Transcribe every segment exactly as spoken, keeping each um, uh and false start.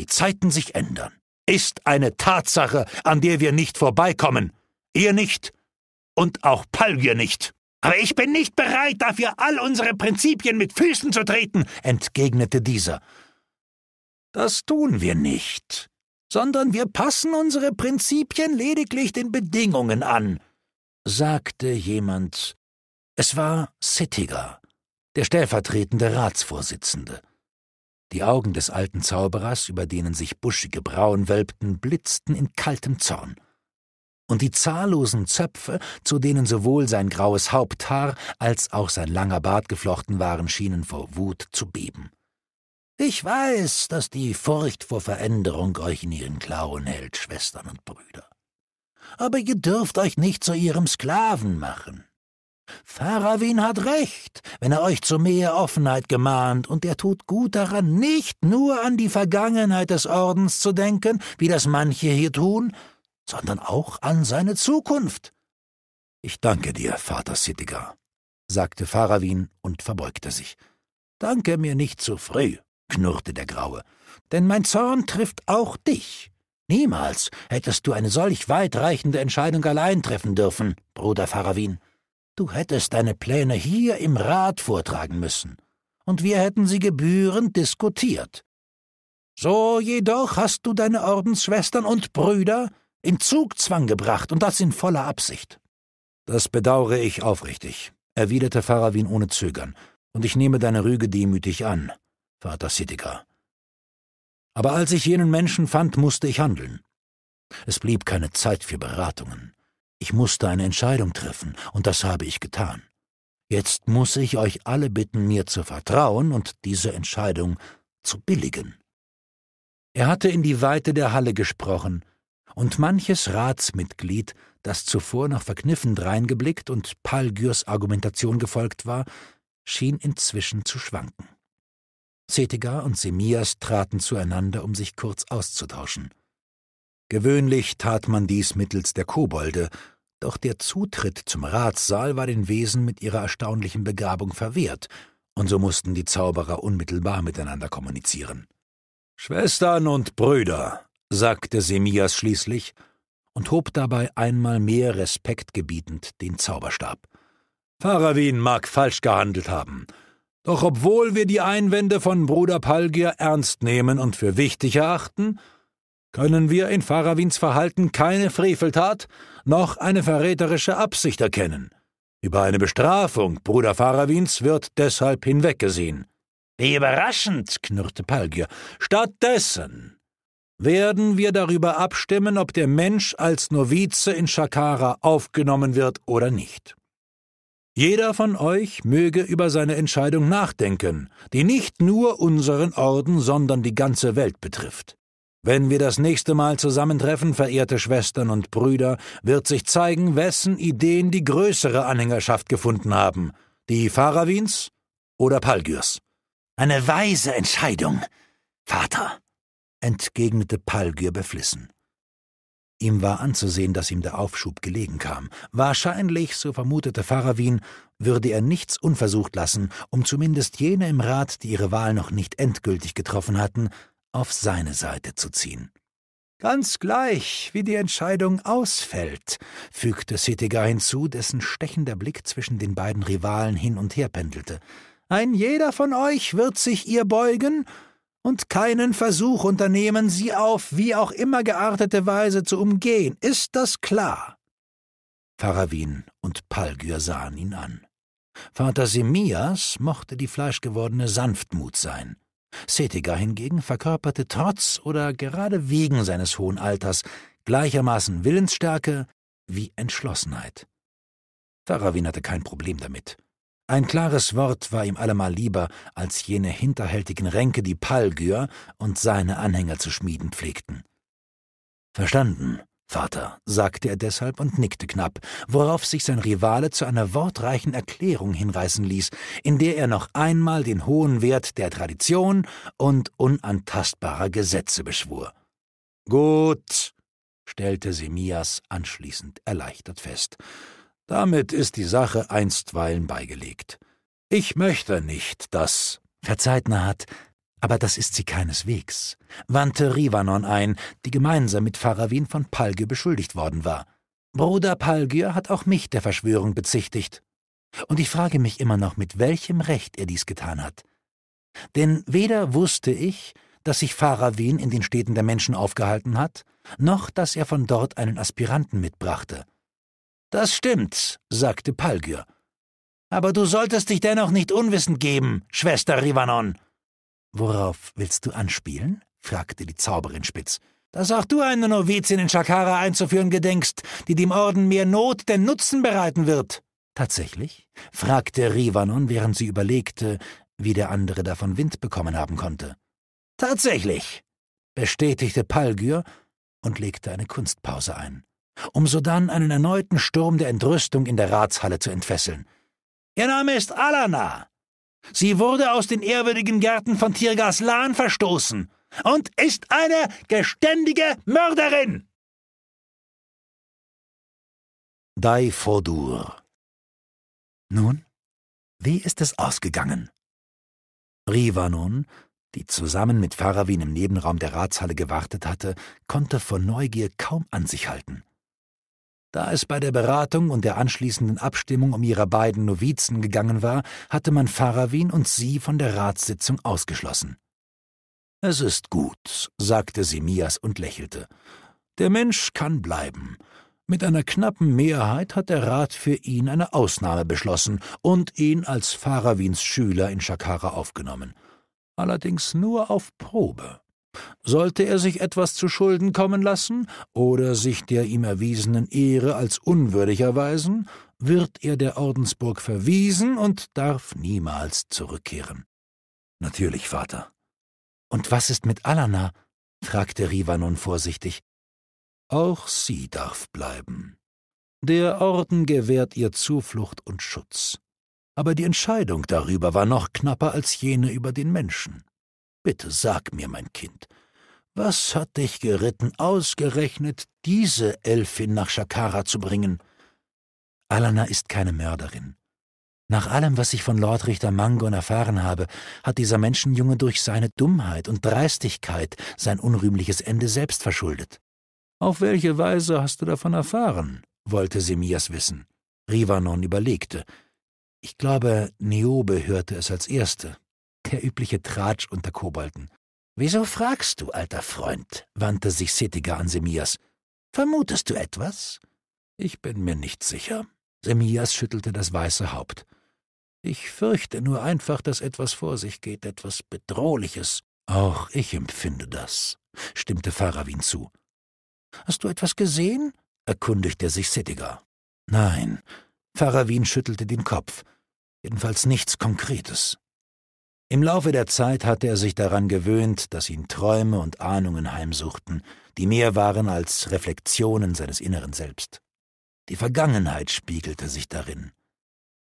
die Zeiten sich ändern, ist eine Tatsache, an der wir nicht vorbeikommen. Ihr nicht und auch Palgyr nicht. Aber ich bin nicht bereit, dafür all unsere Prinzipien mit Füßen zu treten, entgegnete dieser. Das tun wir nicht, sondern wir passen unsere Prinzipien lediglich den Bedingungen an, sagte jemand. Es war Sittiger, der stellvertretende Ratsvorsitzende. Die Augen des alten Zauberers, über denen sich buschige Brauen wölbten, blitzten in kaltem Zorn. Und die zahllosen Zöpfe, zu denen sowohl sein graues Haupthaar als auch sein langer Bart geflochten waren, schienen vor Wut zu beben. »Ich weiß, dass die Furcht vor Veränderung euch in ihren Klauen hält, Schwestern und Brüder. Aber ihr dürft euch nicht zu ihrem Sklaven machen. Farawin hat recht, wenn er euch zu mehr Offenheit gemahnt, und er tut gut daran, nicht nur an die Vergangenheit des Ordens zu denken, wie das manche hier tun, sondern auch an seine Zukunft.« »Ich danke dir, Vater Sittiger«, sagte Farawin und verbeugte sich. »Danke mir nicht zu früh«, knurrte der Graue, »denn mein Zorn trifft auch dich. Niemals hättest du eine solch weitreichende Entscheidung allein treffen dürfen, Bruder Farawin. Du hättest deine Pläne hier im Rat vortragen müssen, und wir hätten sie gebührend diskutiert. So jedoch hast du deine Ordensschwestern und Brüder in Zugzwang gebracht, und das in voller Absicht.« »Das bedauere ich aufrichtig«, erwiderte Farawin ohne Zögern, »und ich nehme deine Rüge demütig an, Vater Sittiger. Aber als ich jenen Menschen fand, musste ich handeln. Es blieb keine Zeit für Beratungen. Ich musste eine Entscheidung treffen, und das habe ich getan. Jetzt muss ich euch alle bitten, mir zu vertrauen und diese Entscheidung zu billigen.« Er hatte in die Weite der Halle gesprochen, und manches Ratsmitglied, das zuvor noch verkniffen dreingeblickt und Palgyrs Argumentation gefolgt war, schien inzwischen zu schwanken. Cetiga und Semias traten zueinander, um sich kurz auszutauschen. Gewöhnlich tat man dies mittels der Kobolde, doch der Zutritt zum Ratssaal war den Wesen mit ihrer erstaunlichen Begabung verwehrt, und so mussten die Zauberer unmittelbar miteinander kommunizieren. »Schwestern und Brüder«, sagte Semias schließlich und hob dabei einmal mehr respektgebietend den Zauberstab. »Farawin mag falsch gehandelt haben, doch obwohl wir die Einwände von Bruder Palgyr ernst nehmen und für wichtig erachten, können wir in Farawins Verhalten keine Freveltat noch eine verräterische Absicht erkennen. Über eine Bestrafung Bruder Farawins wird deshalb hinweggesehen.« »Wie überraschend«, knurrte Palgyr. »Stattdessen werden wir darüber abstimmen, ob der Mensch als Novize in Shakara aufgenommen wird oder nicht. Jeder von euch möge über seine Entscheidung nachdenken, die nicht nur unseren Orden, sondern die ganze Welt betrifft. Wenn wir das nächste Mal zusammentreffen, verehrte Schwestern und Brüder, wird sich zeigen, wessen Ideen die größere Anhängerschaft gefunden haben, die Farawins oder Palgyrs.« »Eine weise Entscheidung, Vater«, entgegnete Palgyr beflissen. Ihm war anzusehen, dass ihm der Aufschub gelegen kam. Wahrscheinlich, so vermutete Farawin, würde er nichts unversucht lassen, um zumindest jene im Rat, die ihre Wahl noch nicht endgültig getroffen hatten, auf seine Seite zu ziehen. »Ganz gleich, wie die Entscheidung ausfällt«, fügte Sittiger hinzu, dessen stechender Blick zwischen den beiden Rivalen hin und her pendelte. »Ein jeder von euch wird sich ihr beugen und keinen Versuch unternehmen, sie auf wie auch immer geartete Weise zu umgehen. Ist das klar?« Farawin und Palgyr sahen ihn an. Vater Semias mochte die fleischgewordene Sanftmut sein. Cetiga hingegen verkörperte trotz oder gerade wegen seines hohen Alters gleichermaßen Willensstärke wie Entschlossenheit. Farawin hatte kein Problem damit. Ein klares Wort war ihm allemal lieber als jene hinterhältigen Ränke, die Palgyr und seine Anhänger zu schmieden pflegten. »Verstanden, Vater«, sagte er deshalb und nickte knapp, worauf sich sein Rivale zu einer wortreichen Erklärung hinreißen ließ, in der er noch einmal den hohen Wert der Tradition und unantastbarer Gesetze beschwur. »Gut«, stellte Semias anschließend erleichtert fest. »Damit ist die Sache einstweilen beigelegt. Ich möchte nicht, dass...« »Verzeiht, Nahat, Aber das ist sie keineswegs, wandte Rivanon ein, die gemeinsam mit Farawin von Palgyr beschuldigt worden war. Bruder Palgyr hat auch mich der Verschwörung bezichtigt. Und ich frage mich immer noch, mit welchem Recht er dies getan hat. Denn weder wusste ich, dass sich Farawin in den Städten der Menschen aufgehalten hat, noch dass er von dort einen Aspiranten mitbrachte. »Das stimmt«, sagte Palgyr. »Aber du solltest dich dennoch nicht unwissend geben, Schwester Rivanon.« »Worauf willst du anspielen?« fragte die Zauberin spitz. »Dass auch du eine Novizin in Shakara einzuführen gedenkst, die dem Orden mehr Not denn Nutzen bereiten wird.« »Tatsächlich?« fragte Rivanon, während sie überlegte, wie der andere davon Wind bekommen haben konnte. »Tatsächlich«, bestätigte Palgyr und legte eine Kunstpause ein, um sodann einen erneuten Sturm der Entrüstung in der Ratshalle zu entfesseln. »Ihr Name ist Alana. Sie wurde aus den ehrwürdigen Gärten von Tirgaslan verstoßen und ist eine geständige Mörderin!« Dai Fodur. Nun, wie ist es ausgegangen? Rivanon, die zusammen mit Farawin im Nebenraum der Ratshalle gewartet hatte, konnte vor Neugier kaum an sich halten. Da es bei der Beratung und der anschließenden Abstimmung um ihre beiden Novizen gegangen war, hatte man Farawin und sie von der Ratssitzung ausgeschlossen. »Es ist gut«, sagte Semias und lächelte. »Der Mensch kann bleiben. Mit einer knappen Mehrheit hat der Rat für ihn eine Ausnahme beschlossen und ihn als Farawins Schüler in Shakara aufgenommen. Allerdings nur auf Probe. Sollte er sich etwas zu Schulden kommen lassen oder sich der ihm erwiesenen Ehre als unwürdig erweisen, wird er der Ordensburg verwiesen und darf niemals zurückkehren.« »Natürlich, Vater.« »Und was ist mit Alana?« fragte Rivanon vorsichtig. »Auch sie darf bleiben. Der Orden gewährt ihr Zuflucht und Schutz. Aber die Entscheidung darüber war noch knapper als jene über den Menschen. Bitte sag mir, mein Kind, was hat dich geritten, ausgerechnet diese Elfin nach Shakara zu bringen?« »Alana ist keine Mörderin. Nach allem, was ich von Lord Richter Mangon erfahren habe, hat dieser Menschenjunge durch seine Dummheit und Dreistigkeit sein unrühmliches Ende selbst verschuldet.« »Auf welche Weise hast du davon erfahren?« wollte Semias wissen. Rivanon überlegte. »Ich glaube, Niobe hörte es als Erste. Der übliche Tratsch unter Kobolden.« »Wieso fragst du, alter Freund?« wandte sich Sittiger an Semias. »Vermutest du etwas?« »Ich bin mir nicht sicher.« Semias schüttelte das weiße Haupt. »Ich fürchte nur einfach, dass etwas vor sich geht, etwas Bedrohliches.« »Auch ich empfinde das«, stimmte Farawin zu. »Hast du etwas gesehen?« erkundigte sich Sittiger. »Nein.« Farawin schüttelte den Kopf. »Jedenfalls nichts Konkretes.« Im Laufe der Zeit hatte er sich daran gewöhnt, dass ihn Träume und Ahnungen heimsuchten, die mehr waren als Reflexionen seines inneren Selbst. Die Vergangenheit spiegelte sich darin.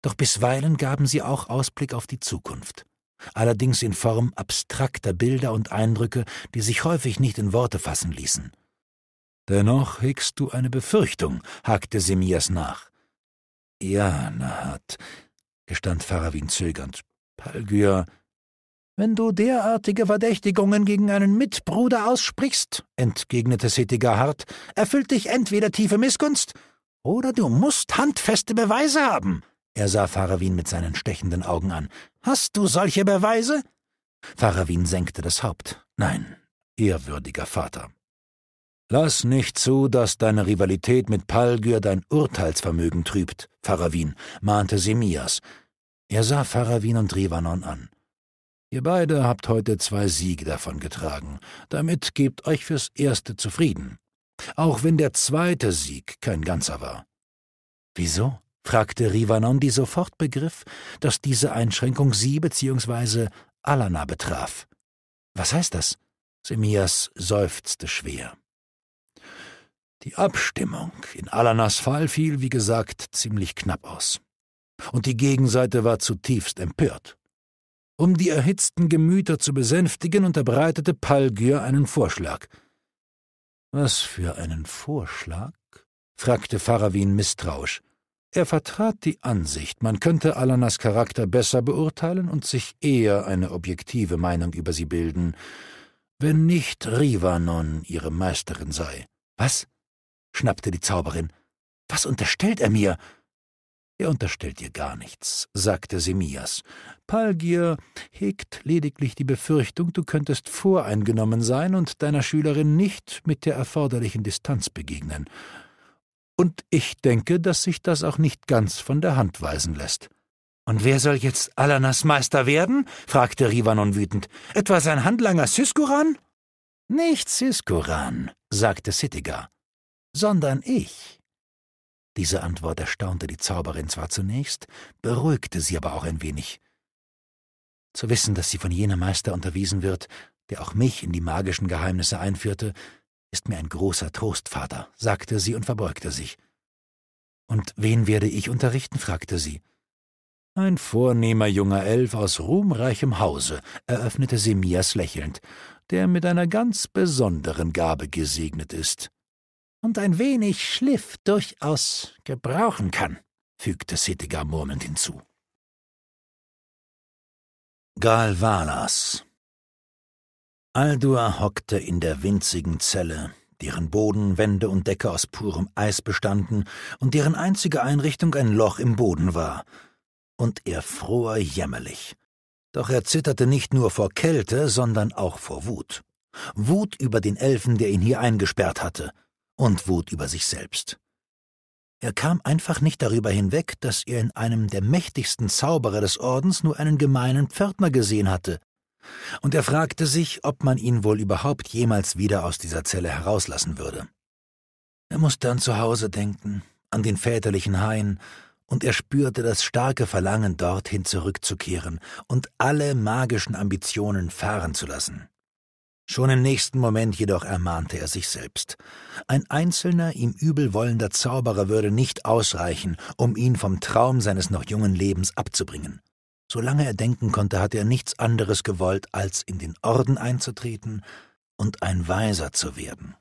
Doch bisweilen gaben sie auch Ausblick auf die Zukunft, allerdings in Form abstrakter Bilder und Eindrücke, die sich häufig nicht in Worte fassen ließen. »Dennoch hegst du eine Befürchtung«, hakte Semias nach. »Ja, Nahat«, gestand Farawin zögernd. »Palgyr, wenn du derartige Verdächtigungen gegen einen Mitbruder aussprichst«, entgegnete Cetiga hart, »erfüllt dich entweder tiefe Missgunst oder du musst handfeste Beweise haben.« Er sah Farawin mit seinen stechenden Augen an. »Hast du solche Beweise?« Farawin senkte das Haupt. »Nein, ehrwürdiger Vater. Lass nicht zu, dass deine Rivalität mit Palgyr dein Urteilsvermögen trübt, Farawin«, mahnte Semias. Er sah Farawin und Rivanon an. »Ihr beide habt heute zwei Siege davongetragen. Damit gebt euch fürs Erste zufrieden. Auch wenn der zweite Sieg kein ganzer war.« »Wieso?« fragte Rivanon, die sofort begriff, dass diese Einschränkung sie bzw. Alana betraf. »Was heißt das?« Semias seufzte schwer. »Die Abstimmung in Alanas Fall fiel, wie gesagt, ziemlich knapp aus. Und die Gegenseite war zutiefst empört. Um die erhitzten Gemüter zu besänftigen, unterbreitete Palgyr einen Vorschlag.« »Was für einen Vorschlag?« fragte Farawin misstrauisch. Er vertrat die Ansicht, man könnte Alanas Charakter besser beurteilen und sich eher eine objektive Meinung über sie bilden, wenn nicht Rivanon ihre Meisterin sei. »Was?« schnappte die Zauberin. »Was unterstellt er mir?« »Er unterstellt ihr gar nichts«, sagte Semias. »Palgyr hegt lediglich die Befürchtung, du könntest voreingenommen sein und deiner Schülerin nicht mit der erforderlichen Distanz begegnen.« Und ich denke, dass sich das auch nicht ganz von der Hand weisen lässt. »Und wer soll jetzt Alanas Meister werden?« fragte Rivanon wütend. »Etwa sein Handlanger Syskuran?« »Nicht Syskuran«, sagte Sittiger, »sondern ich.« Diese Antwort erstaunte die Zauberin zwar zunächst, beruhigte sie aber auch ein wenig. Zu wissen, dass sie von jenem Meister unterwiesen wird, der auch mich in die magischen Geheimnisse einführte, »ist mir ein großer Trost, Vater«, sagte sie und verbeugte sich. »Und wen werde ich unterrichten?« fragte sie. »Ein vornehmer junger Elf aus ruhmreichem Hause«, eröffnete Semias lächelnd, »der mit einer ganz besonderen Gabe gesegnet ist.« »Und ein wenig Schliff durchaus gebrauchen kann«, fügte Cetiga murmelnd hinzu. Galvalas. Aldua hockte in der winzigen Zelle, deren Boden, Wände und Decke aus purem Eis bestanden und deren einzige Einrichtung ein Loch im Boden war. Und er fror jämmerlich. Doch er zitterte nicht nur vor Kälte, sondern auch vor Wut. Wut über den Elfen, der ihn hier eingesperrt hatte, und Wut über sich selbst. Er kam einfach nicht darüber hinweg, dass er in einem der mächtigsten Zauberer des Ordens nur einen gemeinen Pförtner gesehen hatte. Und er fragte sich, ob man ihn wohl überhaupt jemals wieder aus dieser Zelle herauslassen würde. Er musste an zu Hause denken, an den väterlichen Hain, und er spürte das starke Verlangen, dorthin zurückzukehren und alle magischen Ambitionen fahren zu lassen. Schon im nächsten Moment jedoch ermahnte er sich selbst. Ein einzelner, ihm übelwollender Zauberer würde nicht ausreichen, um ihn vom Traum seines noch jungen Lebens abzubringen. Solange er denken konnte, hatte er nichts anderes gewollt, als in den Orden einzutreten und ein Weiser zu werden.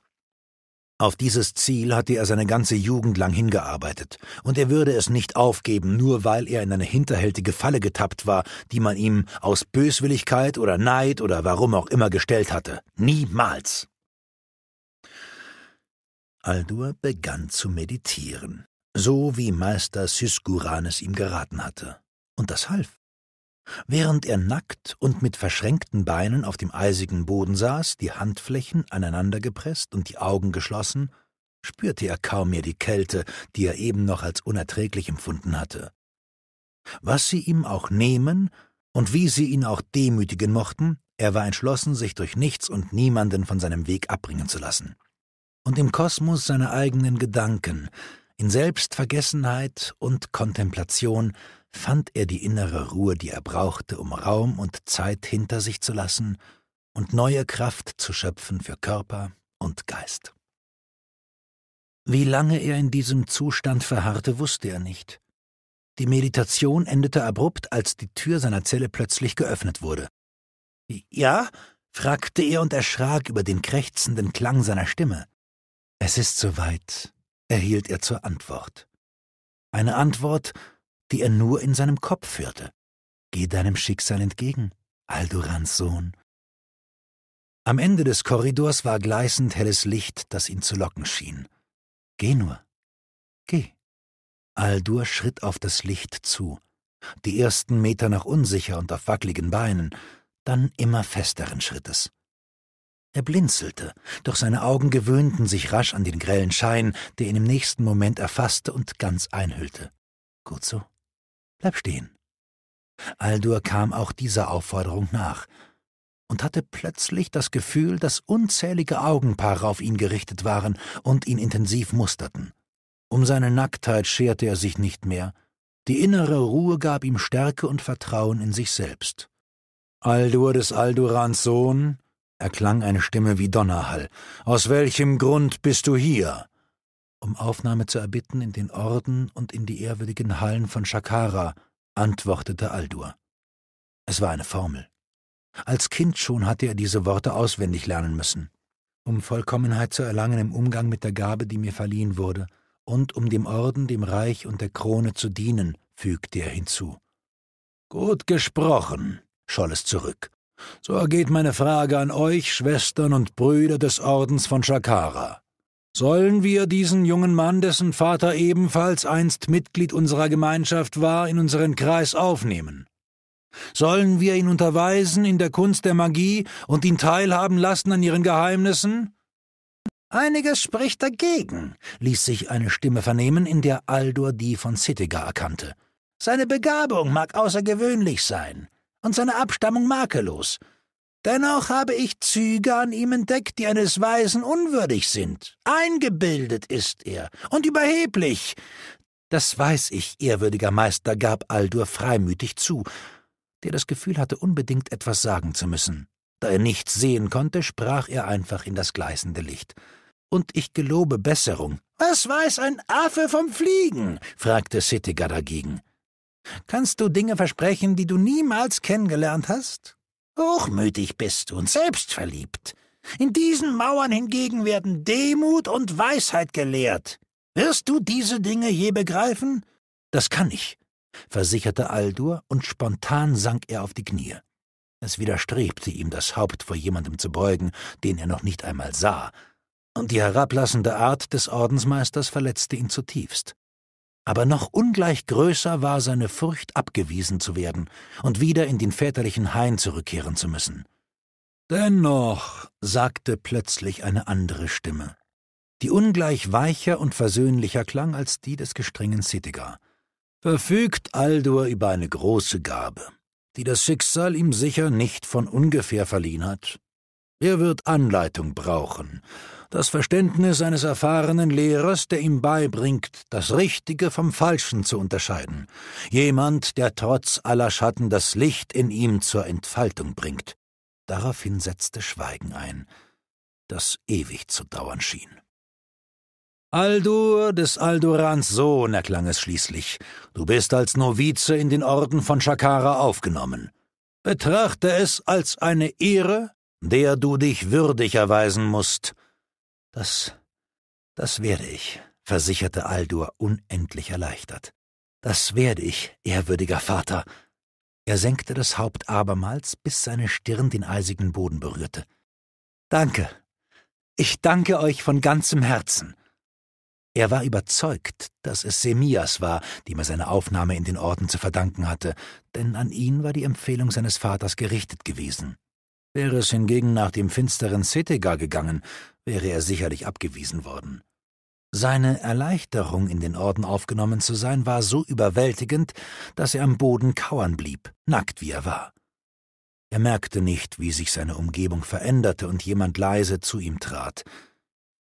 Auf dieses Ziel hatte er seine ganze Jugend lang hingearbeitet, und er würde es nicht aufgeben, nur weil er in eine hinterhältige Falle getappt war, die man ihm aus Böswilligkeit oder Neid oder warum auch immer gestellt hatte. Niemals! Aldur begann zu meditieren, so wie Meister Sysguranes ihm geraten hatte. Und das half. Während er nackt und mit verschränkten Beinen auf dem eisigen Boden saß, die Handflächen aneinandergepresst und die Augen geschlossen, spürte er kaum mehr die Kälte, die er eben noch als unerträglich empfunden hatte. Was sie ihm auch nehmen und wie sie ihn auch demütigen mochten, er war entschlossen, sich durch nichts und niemanden von seinem Weg abbringen zu lassen. Und im Kosmos seiner eigenen Gedanken, in Selbstvergessenheit und Kontemplation, fand er die innere Ruhe, die er brauchte, um Raum und Zeit hinter sich zu lassen und neue Kraft zu schöpfen für Körper und Geist. Wie lange er in diesem Zustand verharrte, wusste er nicht. Die Meditation endete abrupt, als die Tür seiner Zelle plötzlich geöffnet wurde. »Ja?« fragte er und erschrak über den krächzenden Klang seiner Stimme. »Es ist soweit«, erhielt er zur Antwort. Eine Antwort, die er nur in seinem Kopf hörte. »Geh deinem Schicksal entgegen, Aldurans Sohn.« Am Ende des Korridors war gleißend helles Licht, das ihn zu locken schien. »Geh nur, geh.« Aldur schritt auf das Licht zu, die ersten Meter noch unsicher und auf wackeligen Beinen, dann immer festeren Schrittes. Er blinzelte, doch seine Augen gewöhnten sich rasch an den grellen Schein, der ihn im nächsten Moment erfasste und ganz einhüllte. »Gut so. Bleib stehen.« Aldur kam auch dieser Aufforderung nach und hatte plötzlich das Gefühl, dass unzählige Augenpaare auf ihn gerichtet waren und ihn intensiv musterten. Um seine Nacktheit scherte er sich nicht mehr. Die innere Ruhe gab ihm Stärke und Vertrauen in sich selbst. »Aldur des Aldurans Sohn«, erklang eine Stimme wie Donnerhall, »aus welchem Grund bist du hier?« »Um Aufnahme zu erbitten in den Orden und in die ehrwürdigen Hallen von Shakara«, antwortete Aldur. Es war eine Formel. Als Kind schon hatte er diese Worte auswendig lernen müssen. »Um Vollkommenheit zu erlangen im Umgang mit der Gabe, die mir verliehen wurde, und um dem Orden, dem Reich und der Krone zu dienen«, fügte er hinzu. »Gut gesprochen«, scholl es zurück. »So ergeht meine Frage an euch, Schwestern und Brüder des Ordens von Shakara. Sollen wir diesen jungen Mann, dessen Vater ebenfalls einst Mitglied unserer Gemeinschaft war, in unseren Kreis aufnehmen? Sollen wir ihn unterweisen in der Kunst der Magie und ihn teilhaben lassen an ihren Geheimnissen?« »Einiges spricht dagegen«, ließ sich eine Stimme vernehmen, in der Aldor die von Sittiger erkannte. »Seine Begabung mag außergewöhnlich sein und seine Abstammung makellos. Dennoch habe ich Züge an ihm entdeckt, die eines Weisen unwürdig sind. Eingebildet ist er und überheblich.« »Das weiß ich, ehrwürdiger Meister«, gab Aldor freimütig zu, der das Gefühl hatte, unbedingt etwas sagen zu müssen. Da er nichts sehen konnte, sprach er einfach in das gleißende Licht. »Und ich gelobe Besserung.« »Was weiß ein Affe vom Fliegen?«, fragte Cetiga dagegen. »Kannst du Dinge versprechen, die du niemals kennengelernt hast? Hochmütig bist du und selbstverliebt. In diesen Mauern hingegen werden Demut und Weisheit gelehrt. Wirst du diese Dinge je begreifen?« »Das kann ich«, versicherte Aldor, und spontan sank er auf die Knie. Es widerstrebte ihm, das Haupt vor jemandem zu beugen, den er noch nicht einmal sah, und die herablassende Art des Ordensmeisters verletzte ihn zutiefst. Aber noch ungleich größer war seine Furcht, abgewiesen zu werden und wieder in den väterlichen Hain zurückkehren zu müssen. »Dennoch«, sagte plötzlich eine andere Stimme, die ungleich weicher und versöhnlicher klang als die des gestrengen Sittiger, »verfügt Aldor über eine große Gabe, die das Schicksal ihm sicher nicht von ungefähr verliehen hat. Er wird Anleitung brauchen, das Verständnis eines erfahrenen Lehrers, der ihm beibringt, das Richtige vom Falschen zu unterscheiden, jemand, der trotz aller Schatten das Licht in ihm zur Entfaltung bringt.« Daraufhin setzte Schweigen ein, das ewig zu dauern schien. »Aldor des Aldurans Sohn«, erklang es schließlich, »du bist als Novize in den Orden von Shakara aufgenommen. Betrachte es als eine Ehre, der du dich würdig erweisen musst.« »Das, das werde ich«, versicherte Aldor, unendlich erleichtert. »Das werde ich, ehrwürdiger Vater.« Er senkte das Haupt abermals, bis seine Stirn den eisigen Boden berührte. »Danke, ich danke euch von ganzem Herzen.« Er war überzeugt, dass es Semias war, dem er seine Aufnahme in den Orden zu verdanken hatte, denn an ihn war die Empfehlung seines Vaters gerichtet gewesen. Wäre es hingegen nach dem finsteren Cetiga gegangen, wäre er sicherlich abgewiesen worden. Seine Erleichterung, in den Orden aufgenommen zu sein, war so überwältigend, dass er am Boden kauern blieb, nackt wie er war. Er merkte nicht, wie sich seine Umgebung veränderte und jemand leise zu ihm trat.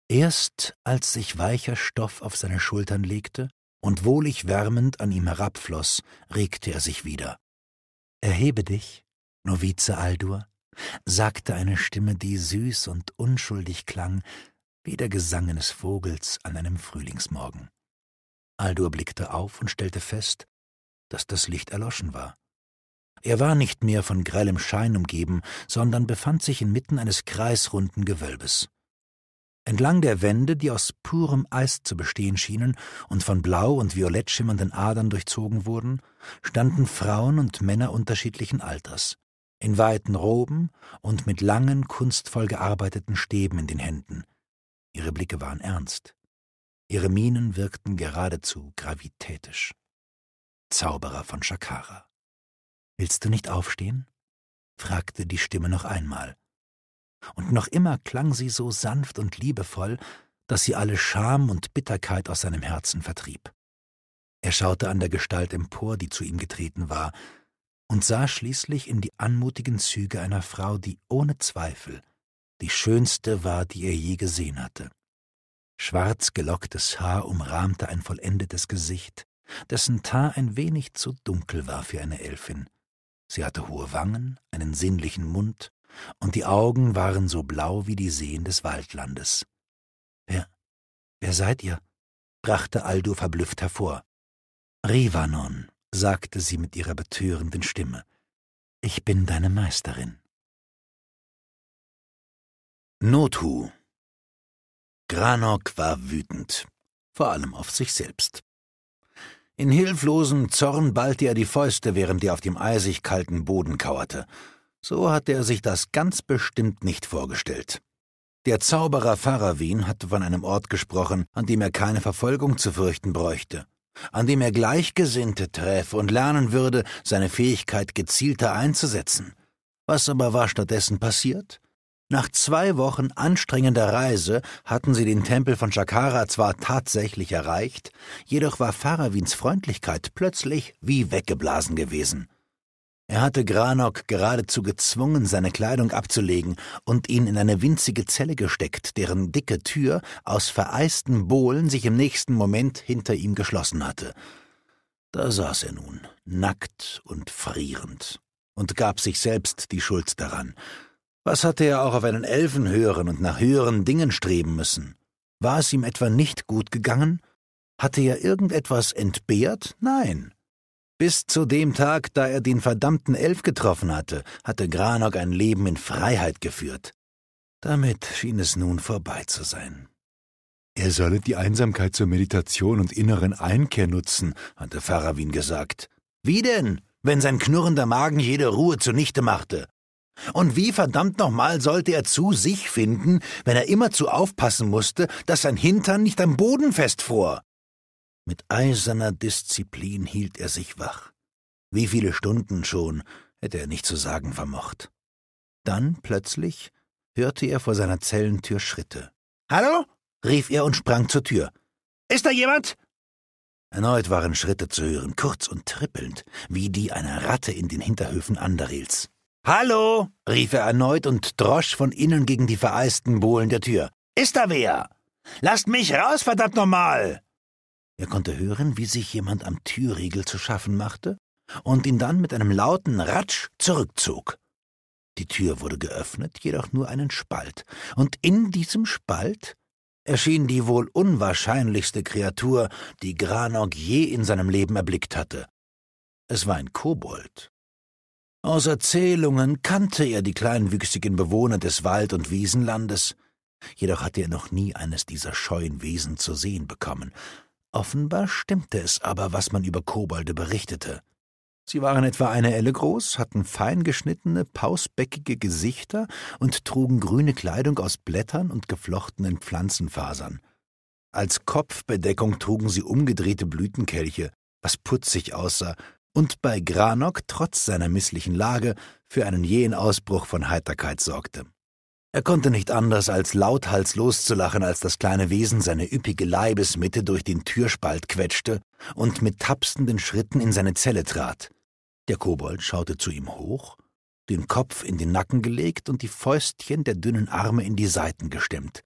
Erst als sich weicher Stoff auf seine Schultern legte und wohlig wärmend an ihm herabfloss, regte er sich wieder. »Erhebe dich, Novize Aldor«, sagte eine Stimme, die süß und unschuldig klang, wie der Gesang eines Vogels an einem Frühlingsmorgen. Aldor blickte auf und stellte fest, dass das Licht erloschen war. Er war nicht mehr von grellem Schein umgeben, sondern befand sich inmitten eines kreisrunden Gewölbes. Entlang der Wände, die aus purem Eis zu bestehen schienen und von blau und violett schimmernden Adern durchzogen wurden, standen Frauen und Männer unterschiedlichen Alters, in weiten Roben und mit langen, kunstvoll gearbeiteten Stäben in den Händen. Ihre Blicke waren ernst. Ihre Mienen wirkten geradezu gravitätisch. »Zauberer von Shakara. Willst du nicht aufstehen?«, fragte die Stimme noch einmal. Und noch immer klang sie so sanft und liebevoll, dass sie alle Scham und Bitterkeit aus seinem Herzen vertrieb. Er schaute an der Gestalt empor, die zu ihm getreten war, und sah schließlich in die anmutigen Züge einer Frau, die ohne Zweifel die schönste war, die er je gesehen hatte. Schwarz gelocktes Haar umrahmte ein vollendetes Gesicht, dessen Teint ein wenig zu dunkel war für eine Elfin. Sie hatte hohe Wangen, einen sinnlichen Mund, und die Augen waren so blau wie die Seen des Waldlandes. »Wer, wer seid ihr?«, brachte Aldor verblüfft hervor. »Rivanon«, sagte sie mit ihrer betörenden Stimme. »Ich bin deine Meisterin.« Nothu. Granok war wütend. vor allem auf sich selbst. In hilflosem Zorn ballte er die Fäuste, während er auf dem eisig kalten Boden kauerte. So hatte er sich das ganz bestimmt nicht vorgestellt. Der Zauberer Farawin hatte von einem Ort gesprochen, an dem er keine Verfolgung zu fürchten bräuchte, an dem er Gleichgesinnte träfe und lernen würde, seine Fähigkeit gezielter einzusetzen. Was aber war stattdessen passiert? Nach zwei Wochen anstrengender Reise hatten sie den Tempel von Shakara zwar tatsächlich erreicht, jedoch war Farawins Freundlichkeit plötzlich wie weggeblasen gewesen. Er hatte Granok geradezu gezwungen, seine Kleidung abzulegen und ihn in eine winzige Zelle gesteckt, deren dicke Tür aus vereisten Bohlen sich im nächsten Moment hinter ihm geschlossen hatte. Da saß er nun, nackt und frierend, und gab sich selbst die Schuld daran. Was hatte er auch auf einen Elfen hören und nach höheren Dingen streben müssen? War es ihm etwa nicht gut gegangen? Hatte er irgendetwas entbehrt? Nein. Bis zu dem Tag, da er den verdammten Elf getroffen hatte, hatte Granok ein Leben in Freiheit geführt. Damit schien es nun vorbei zu sein. Er solle die Einsamkeit zur Meditation und inneren Einkehr nutzen, hatte Farawin gesagt. Wie denn, wenn sein knurrender Magen jede Ruhe zunichte machte? Und wie verdammt nochmal sollte er zu sich finden, wenn er immerzu aufpassen musste, dass sein Hintern nicht am Boden festfror? Mit eiserner Disziplin hielt er sich wach. Wie viele Stunden schon, hätte er nicht zu sagen vermocht. Dann plötzlich hörte er vor seiner Zellentür Schritte. »Hallo?« rief er und sprang zur Tür. »Ist da jemand?« Erneut waren Schritte zu hören, kurz und trippelnd, wie die einer Ratte in den Hinterhöfen Andarils. »Hallo!« rief er erneut und drosch von innen gegen die vereisten Bohlen der Tür. »Ist da wer? Lasst mich raus, verdammt nochmal!« Er konnte hören, wie sich jemand am Türriegel zu schaffen machte und ihn dann mit einem lauten Ratsch zurückzog. Die Tür wurde geöffnet, jedoch nur einen Spalt, und in diesem Spalt erschien die wohl unwahrscheinlichste Kreatur, die Granok je in seinem Leben erblickt hatte. Es war ein Kobold. Aus Erzählungen kannte er die kleinwüchsigen Bewohner des Wald- und Wiesenlandes, jedoch hatte er noch nie eines dieser scheuen Wesen zu sehen bekommen. Offenbar stimmte es aber, was man über Kobolde berichtete. Sie waren etwa eine Elle groß, hatten fein geschnittene, pausbäckige Gesichter und trugen grüne Kleidung aus Blättern und geflochtenen Pflanzenfasern. Als Kopfbedeckung trugen sie umgedrehte Blütenkelche, was putzig aussah, und bei Granok trotz seiner misslichen Lage für einen jähen Ausbruch von Heiterkeit sorgte. Er konnte nicht anders, als lauthals loszulachen, als das kleine Wesen seine üppige Leibesmitte durch den Türspalt quetschte und mit tapsenden Schritten in seine Zelle trat. Der Kobold schaute zu ihm hoch, den Kopf in den Nacken gelegt und die Fäustchen der dünnen Arme in die Seiten gestemmt.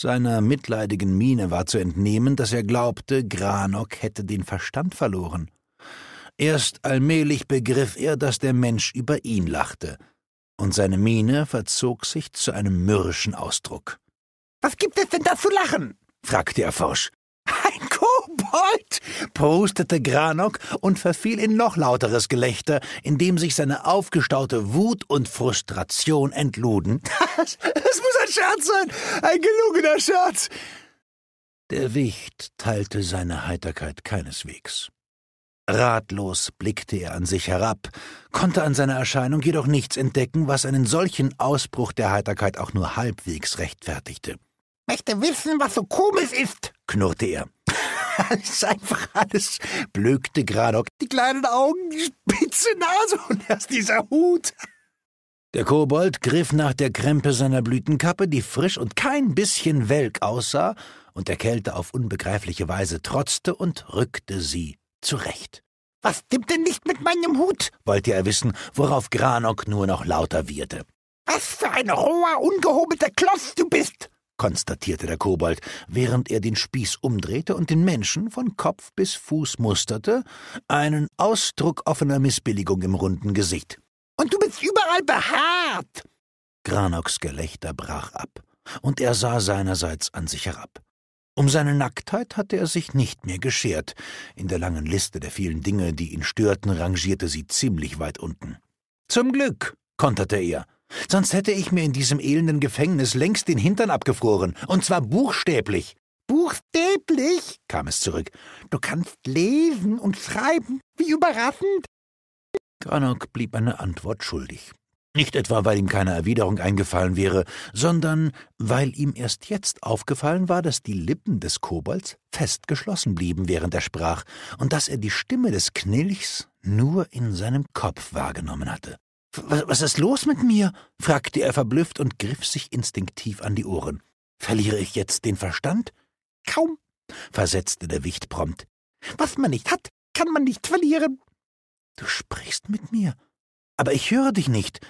Seiner mitleidigen Miene war zu entnehmen, dass er glaubte, Granok hätte den Verstand verloren. Erst allmählich begriff er, dass der Mensch über ihn lachte, und seine Miene verzog sich zu einem mürrischen Ausdruck. »Was gibt es denn da zu lachen?« fragte er forsch. »Ein Kobold«, prustete Granok und verfiel in noch lauteres Gelächter, in dem sich seine aufgestaute Wut und Frustration entluden. »Das, das muss ein Scherz sein, ein gelungener Scherz!« Der Wicht teilte seine Heiterkeit keineswegs. Ratlos blickte er an sich herab, konnte an seiner Erscheinung jedoch nichts entdecken, was einen solchen Ausbruch der Heiterkeit auch nur halbwegs rechtfertigte. »Möchte wissen, was so komisch ist«, knurrte er. »Alles, einfach alles«, blökte Granok. »Die kleinen Augen, die spitze Nase und erst dieser Hut.« Der Kobold griff nach der Krempe seiner Blütenkappe, die frisch und kein bisschen welk aussah, und der Kälte auf unbegreifliche Weise trotzte und rückte sie zurecht. »Was stimmt denn nicht mit meinem Hut?« wollte er wissen, worauf Granok nur noch lauter wieherte. »Was für ein roher, ungehobelter Klotz du bist!« konstatierte der Kobold, während er den Spieß umdrehte und den Menschen von Kopf bis Fuß musterte, einen Ausdruck offener Missbilligung im runden Gesicht. »Und du bist überall behaart!« Granoks Gelächter brach ab, und er sah seinerseits an sich herab. Um seine Nacktheit hatte er sich nicht mehr geschert. In der langen Liste der vielen Dinge, die ihn störten, rangierte sie ziemlich weit unten. »Zum Glück«, konterte er, »sonst hätte ich mir in diesem elenden Gefängnis längst den Hintern abgefroren, und zwar buchstäblich. »Buchstäblich«, kam es zurück, »du kannst lesen und schreiben, wie überraschend.« Granok blieb eine Antwort schuldig. Nicht etwa, weil ihm keine Erwiderung eingefallen wäre, sondern weil ihm erst jetzt aufgefallen war, dass die Lippen des Kobolds fest geschlossen blieben, während er sprach, und dass er die Stimme des Knilchs nur in seinem Kopf wahrgenommen hatte. »Was ist los mit mir?« fragte er verblüfft und griff sich instinktiv an die Ohren. »Verliere ich jetzt den Verstand?« »Kaum«, versetzte der Wicht prompt. »Was man nicht hat, kann man nicht verlieren.« »Du sprichst mit mir, aber ich höre dich nicht.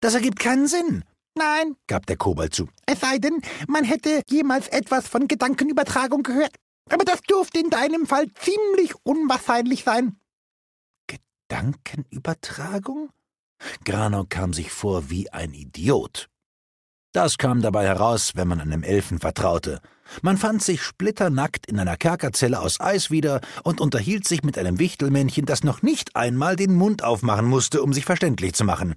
Das ergibt keinen Sinn.« »Nein«, gab der Kobold zu, »es sei denn, man hätte jemals etwas von Gedankenübertragung gehört. Aber das dürfte in deinem Fall ziemlich unwahrscheinlich sein.« »Gedankenübertragung?« Granok kam sich vor wie ein Idiot. Das kam dabei heraus, wenn man einem Elfen vertraute. Man fand sich splitternackt in einer Kerkerzelle aus Eis wieder und unterhielt sich mit einem Wichtelmännchen, das noch nicht einmal den Mund aufmachen musste, um sich verständlich zu machen.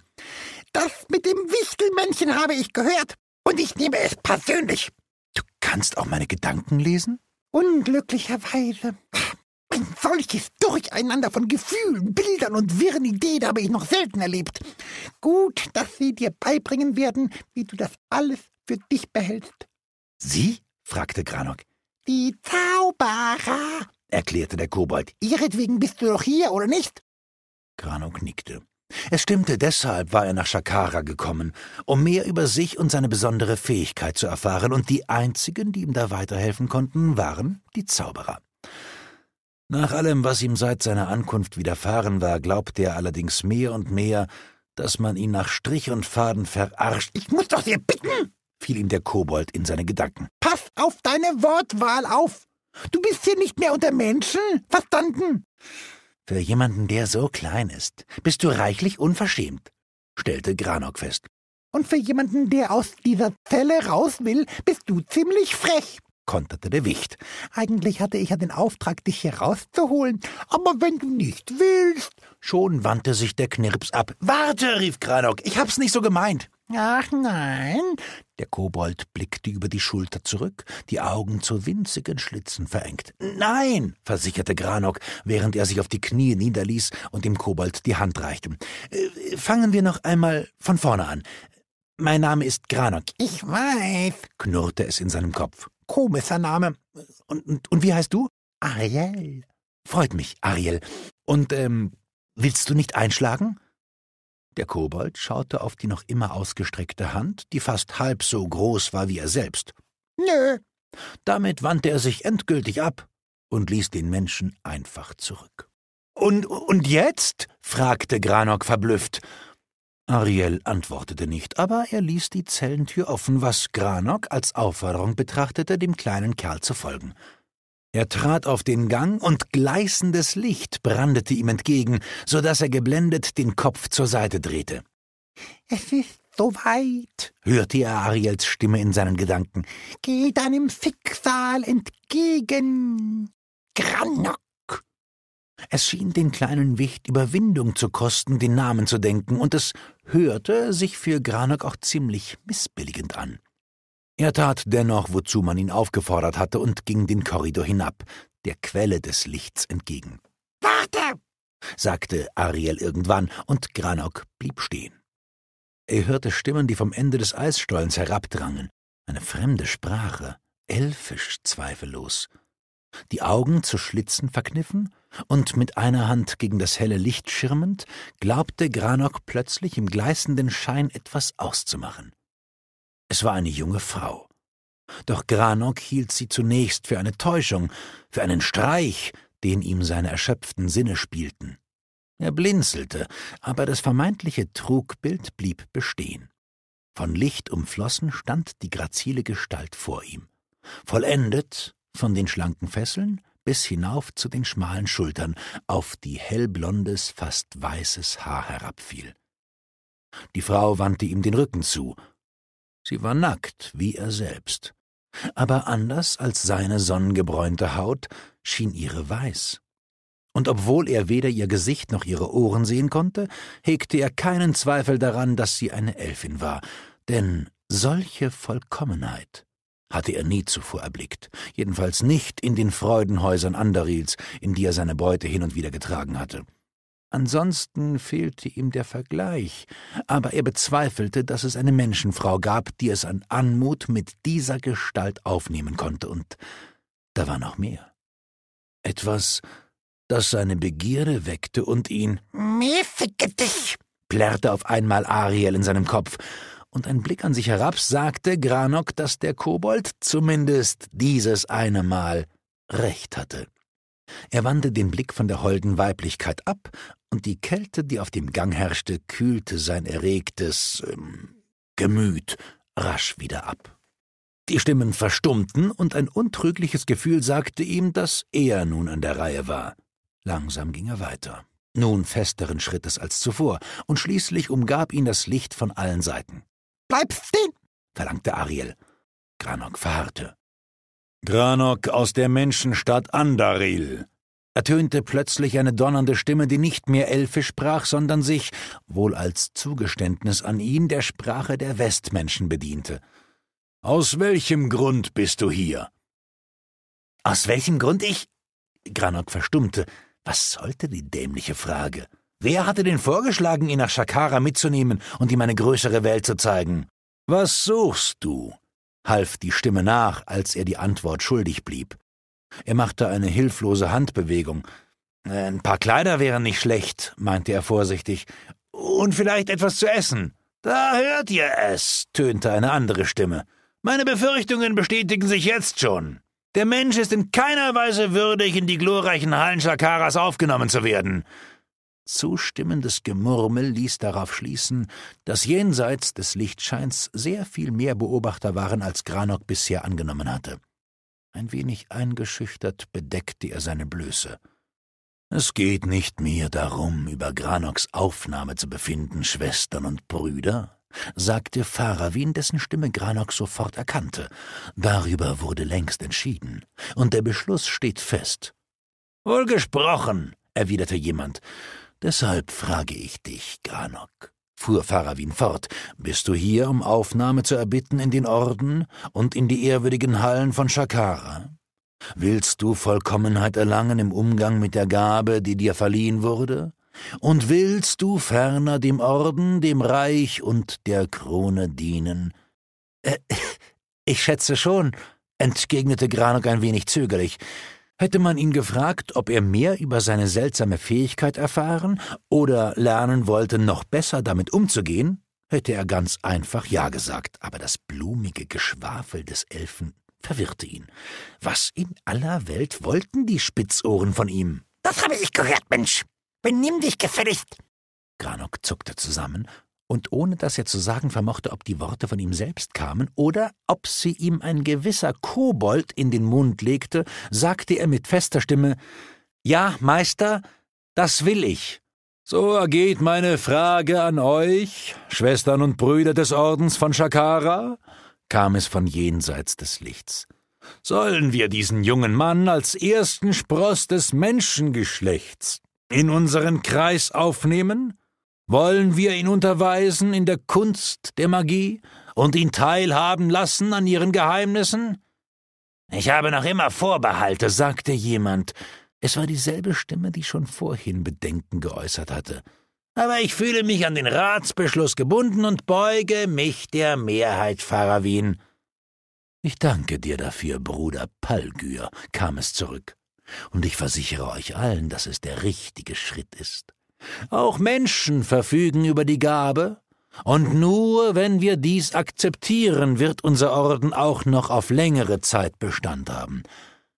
»Das mit dem Wichtelmännchen habe ich gehört, und ich nehme es persönlich.« »Du kannst auch meine Gedanken lesen?« »Unglücklicherweise. Ein solches Durcheinander von Gefühlen, Bildern und wirren Ideen habe ich noch selten erlebt. Gut, dass sie dir beibringen werden, wie du das alles für dich behältst.« »Sie?« fragte Granok. »Die Zauberer«, erklärte der Kobold. »Ihretwegen bist du doch hier, oder nicht?« Granok nickte. Es stimmte, deshalb war er nach Shakara gekommen, um mehr über sich und seine besondere Fähigkeit zu erfahren, und die einzigen, die ihm da weiterhelfen konnten, waren die Zauberer. Nach allem, was ihm seit seiner Ankunft widerfahren war, glaubte er allerdings mehr und mehr, dass man ihn nach Strich und Faden verarscht. »Ich muss doch dir bitten«, fiel ihm der Kobold in seine Gedanken. »Pass auf deine Wortwahl auf! Du bist hier nicht mehr unter Menschen, verstanden?« »Für jemanden, der so klein ist, bist du reichlich unverschämt«, stellte Granok fest. »Und für jemanden, der aus dieser Zelle raus will, bist du ziemlich frech«, konterte der Wicht. »Eigentlich hatte ich ja den Auftrag, dich hier rauszuholen, aber wenn du nicht willst...« Schon wandte sich der Knirps ab. »Warte«, rief Granok, »ich hab's nicht so gemeint.« »Ach nein.« Der Kobold blickte über die Schulter zurück, die Augen zu winzigen Schlitzen verengt. »Nein«, versicherte Granok, während er sich auf die Knie niederließ und dem Kobold die Hand reichte. Äh, »Fangen wir noch einmal von vorne an. Mein Name ist Granok.« »Ich weiß«, knurrte es in seinem Kopf. »Komischer Name. Und, und, und wie heißt du?« »Ariel.« »Freut mich, Ariel. Und, ähm, willst du nicht einschlagen?« Der Kobold schaute auf die noch immer ausgestreckte Hand, die fast halb so groß war wie er selbst. »Nö.« Damit wandte er sich endgültig ab und ließ den Menschen einfach zurück. »Und, und jetzt?« fragte Granok verblüfft. Ariel antwortete nicht, aber er ließ die Zellentür offen, was Granok als Aufforderung betrachtete, dem kleinen Kerl zu folgen. Er trat auf den Gang und gleißendes Licht brandete ihm entgegen, so dass er geblendet den Kopf zur Seite drehte. »Es ist soweit«, hörte er Ariels Stimme in seinen Gedanken. »Geh deinem Schicksal entgegen, Granok.« Es schien den kleinen Wicht Überwindung zu kosten, den Namen zu denken, und es hörte sich für Granok auch ziemlich missbilligend an. Er tat dennoch, wozu man ihn aufgefordert hatte, und ging den Korridor hinab, der Quelle des Lichts entgegen. »Warte«, sagte Ariel irgendwann, und Granok blieb stehen. Er hörte Stimmen, die vom Ende des Eisstollens herabdrangen. Eine fremde Sprache, elfisch zweifellos. Die Augen zu Schlitzen verkniffen und mit einer Hand gegen das helle Licht schirmend, glaubte Granok plötzlich im gleißenden Schein etwas auszumachen. Es war eine junge Frau. Doch Granok hielt sie zunächst für eine Täuschung, für einen Streich, den ihm seine erschöpften Sinne spielten. Er blinzelte, aber das vermeintliche Trugbild blieb bestehen. Von Licht umflossen stand die grazile Gestalt vor ihm, vollendet von den schlanken Fesseln bis hinauf zu den schmalen Schultern, auf die hellblondes, fast weißes Haar herabfiel. Die Frau wandte ihm den Rücken zu. Sie war nackt, wie er selbst. Aber anders als seine sonnengebräunte Haut schien ihre weiß. Und obwohl er weder ihr Gesicht noch ihre Ohren sehen konnte, hegte er keinen Zweifel daran, dass sie eine Elfin war. Denn solche Vollkommenheit hatte er nie zuvor erblickt, jedenfalls nicht in den Freudenhäusern Andarils, in die er seine Beute hin und wieder getragen hatte. Ansonsten fehlte ihm der Vergleich, aber er bezweifelte, dass es eine Menschenfrau gab, die es an Anmut mit dieser Gestalt aufnehmen konnte, und da war noch mehr. Etwas, das seine Begierde weckte und ihn »Mäßige dich«, plärrte auf einmal Ariel in seinem Kopf, und ein Blick an sich herab sagte Granok, dass der Kobold zumindest dieses eine Mal recht hatte. Er wandte den Blick von der holden Weiblichkeit ab, und die Kälte, die auf dem Gang herrschte, kühlte sein erregtes ähm, Gemüt rasch wieder ab. Die Stimmen verstummten, und ein untrügliches Gefühl sagte ihm, dass er nun an der Reihe war. Langsam ging er weiter, nun festeren Schrittes als zuvor, und schließlich umgab ihn das Licht von allen Seiten. »Bleib stehen«, verlangte Ariel. Granok verharrte. »Granok aus der Menschenstadt Andaril«, ertönte plötzlich eine donnernde Stimme, die nicht mehr elfisch sprach, sondern sich, wohl als Zugeständnis an ihn, der Sprache der Westmenschen bediente. »Aus welchem Grund bist du hier?« »Aus welchem Grund ich?« Granok verstummte. Was sollte die dämliche Frage? Wer hatte denn vorgeschlagen, ihn nach Shakara mitzunehmen und ihm eine größere Welt zu zeigen? »Was suchst du?« half die Stimme nach, als er die Antwort schuldig blieb. Er machte eine hilflose Handbewegung. »Ein paar Kleider wären nicht schlecht«, meinte er vorsichtig, »und vielleicht etwas zu essen.« »Da hört ihr es«, tönte eine andere Stimme. »Meine Befürchtungen bestätigen sich jetzt schon. Der Mensch ist in keiner Weise würdig, in die glorreichen Hallen Shakaras aufgenommen zu werden.« Zustimmendes Gemurmel ließ darauf schließen, dass jenseits des Lichtscheins sehr viel mehr Beobachter waren, als Granok bisher angenommen hatte. Ein wenig eingeschüchtert bedeckte er seine Blöße. »Es geht nicht mehr darum, über Granoks Aufnahme zu befinden, Schwestern und Brüder«, sagte Farawin, dessen Stimme Granok sofort erkannte. »Darüber wurde längst entschieden, und der Beschluss steht fest.« »Wohl gesprochen«, erwiderte jemand. »Deshalb frage ich dich, Granok«, fuhr Farawin fort, »bist du hier, um Aufnahme zu erbitten in den Orden und in die ehrwürdigen Hallen von Shakara? Willst du Vollkommenheit erlangen im Umgang mit der Gabe, die dir verliehen wurde? Und willst du ferner dem Orden, dem Reich und der Krone dienen?« Äh, »Ich schätze schon«, entgegnete Granok ein wenig zögerlich. Hätte man ihn gefragt, ob er mehr über seine seltsame Fähigkeit erfahren oder lernen wollte, noch besser damit umzugehen, hätte er ganz einfach Ja gesagt. Aber das blumige Geschwafel des Elfen verwirrte ihn. Was in aller Welt wollten die Spitzohren von ihm? »Das habe ich gehört, Mensch. Benimm dich gefälligst.« Granok zuckte zusammen, und ohne dass er zu sagen vermochte, ob die Worte von ihm selbst kamen oder ob sie ihm ein gewisser Kobold in den Mund legte, sagte er mit fester Stimme, »Ja, Meister, das will ich.« »So ergeht meine Frage an euch, Schwestern und Brüder des Ordens von Shakara«, kam es von jenseits des Lichts. »Sollen wir diesen jungen Mann als ersten Spross des Menschengeschlechts in unseren Kreis aufnehmen? Wollen wir ihn unterweisen in der Kunst der Magie und ihn teilhaben lassen an ihren Geheimnissen?« »Ich habe noch immer Vorbehalte«, sagte jemand. Es war dieselbe Stimme, die schon vorhin Bedenken geäußert hatte. »Aber ich fühle mich an den Ratsbeschluss gebunden und beuge mich der Mehrheit, Farawin.« »Ich danke dir dafür, Bruder Palgyr«, kam es zurück, »und ich versichere euch allen, dass es der richtige Schritt ist. Auch Menschen verfügen über die Gabe, und nur wenn wir dies akzeptieren, wird unser Orden auch noch auf längere Zeit Bestand haben.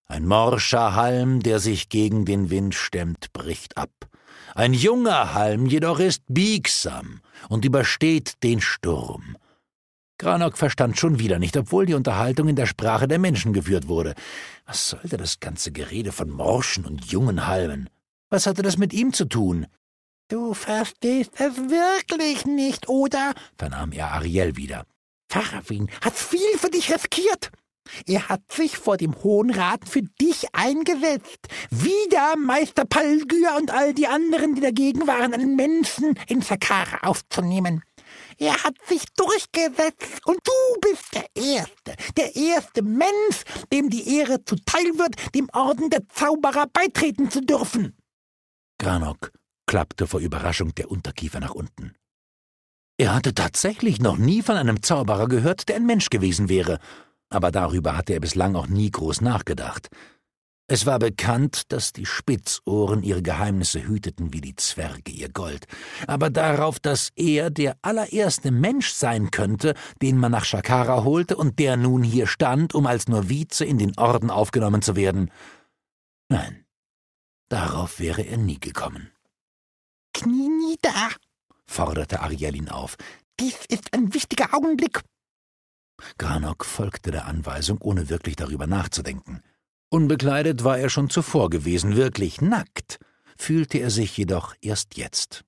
Ein morscher Halm, der sich gegen den Wind stemmt, bricht ab. Ein junger Halm jedoch ist biegsam und übersteht den Sturm.« Granok verstand schon wieder nicht, obwohl die Unterhaltung in der Sprache der Menschen geführt wurde. Was sollte das ganze Gerede von morschen und jungen Halmen? Was hatte das mit ihm zu tun? »Du verstehst es wirklich nicht, oder?«, vernahm er Ariel wieder. »Farawin hat viel für dich riskiert. Er hat sich vor dem Hohen Rat für dich eingesetzt. Wieder Meister Palgyr und all die anderen, die dagegen waren, einen Menschen in Shakara aufzunehmen. Er hat sich durchgesetzt und du bist der Erste, der erste Mensch, dem die Ehre zuteil wird, dem Orden der Zauberer beitreten zu dürfen.« Granok klappte vor Überraschung der Unterkiefer nach unten. Er hatte tatsächlich noch nie von einem Zauberer gehört, der ein Mensch gewesen wäre, aber darüber hatte er bislang auch nie groß nachgedacht. Es war bekannt, dass die Spitzohren ihre Geheimnisse hüteten wie die Zwerge ihr Gold, aber darauf, dass er der allererste Mensch sein könnte, den man nach Shakara holte und der nun hier stand, um als Novize in den Orden aufgenommen zu werden. Nein, darauf wäre er nie gekommen. »Knie nieder«, forderte Ariel ihn auf. »Dies ist ein wichtiger Augenblick.« Granok folgte der Anweisung, ohne wirklich darüber nachzudenken. Unbekleidet war er schon zuvor gewesen, wirklich nackt, fühlte er sich jedoch erst jetzt.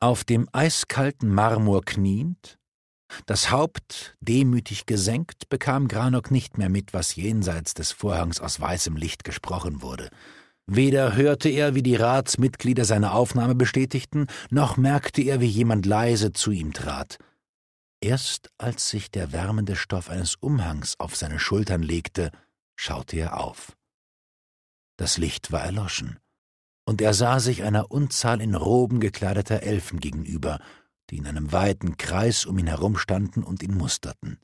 Auf dem eiskalten Marmor kniend, das Haupt demütig gesenkt, bekam Granok nicht mehr mit, was jenseits des Vorhangs aus weißem Licht gesprochen wurde. Weder hörte er, wie die Ratsmitglieder seine Aufnahme bestätigten, noch merkte er, wie jemand leise zu ihm trat. Erst als sich der wärmende Stoff eines Umhangs auf seine Schultern legte, schaute er auf. Das Licht war erloschen, und er sah sich einer Unzahl in Roben gekleideter Elfen gegenüber, die in einem weiten Kreis um ihn herumstanden und ihn musterten.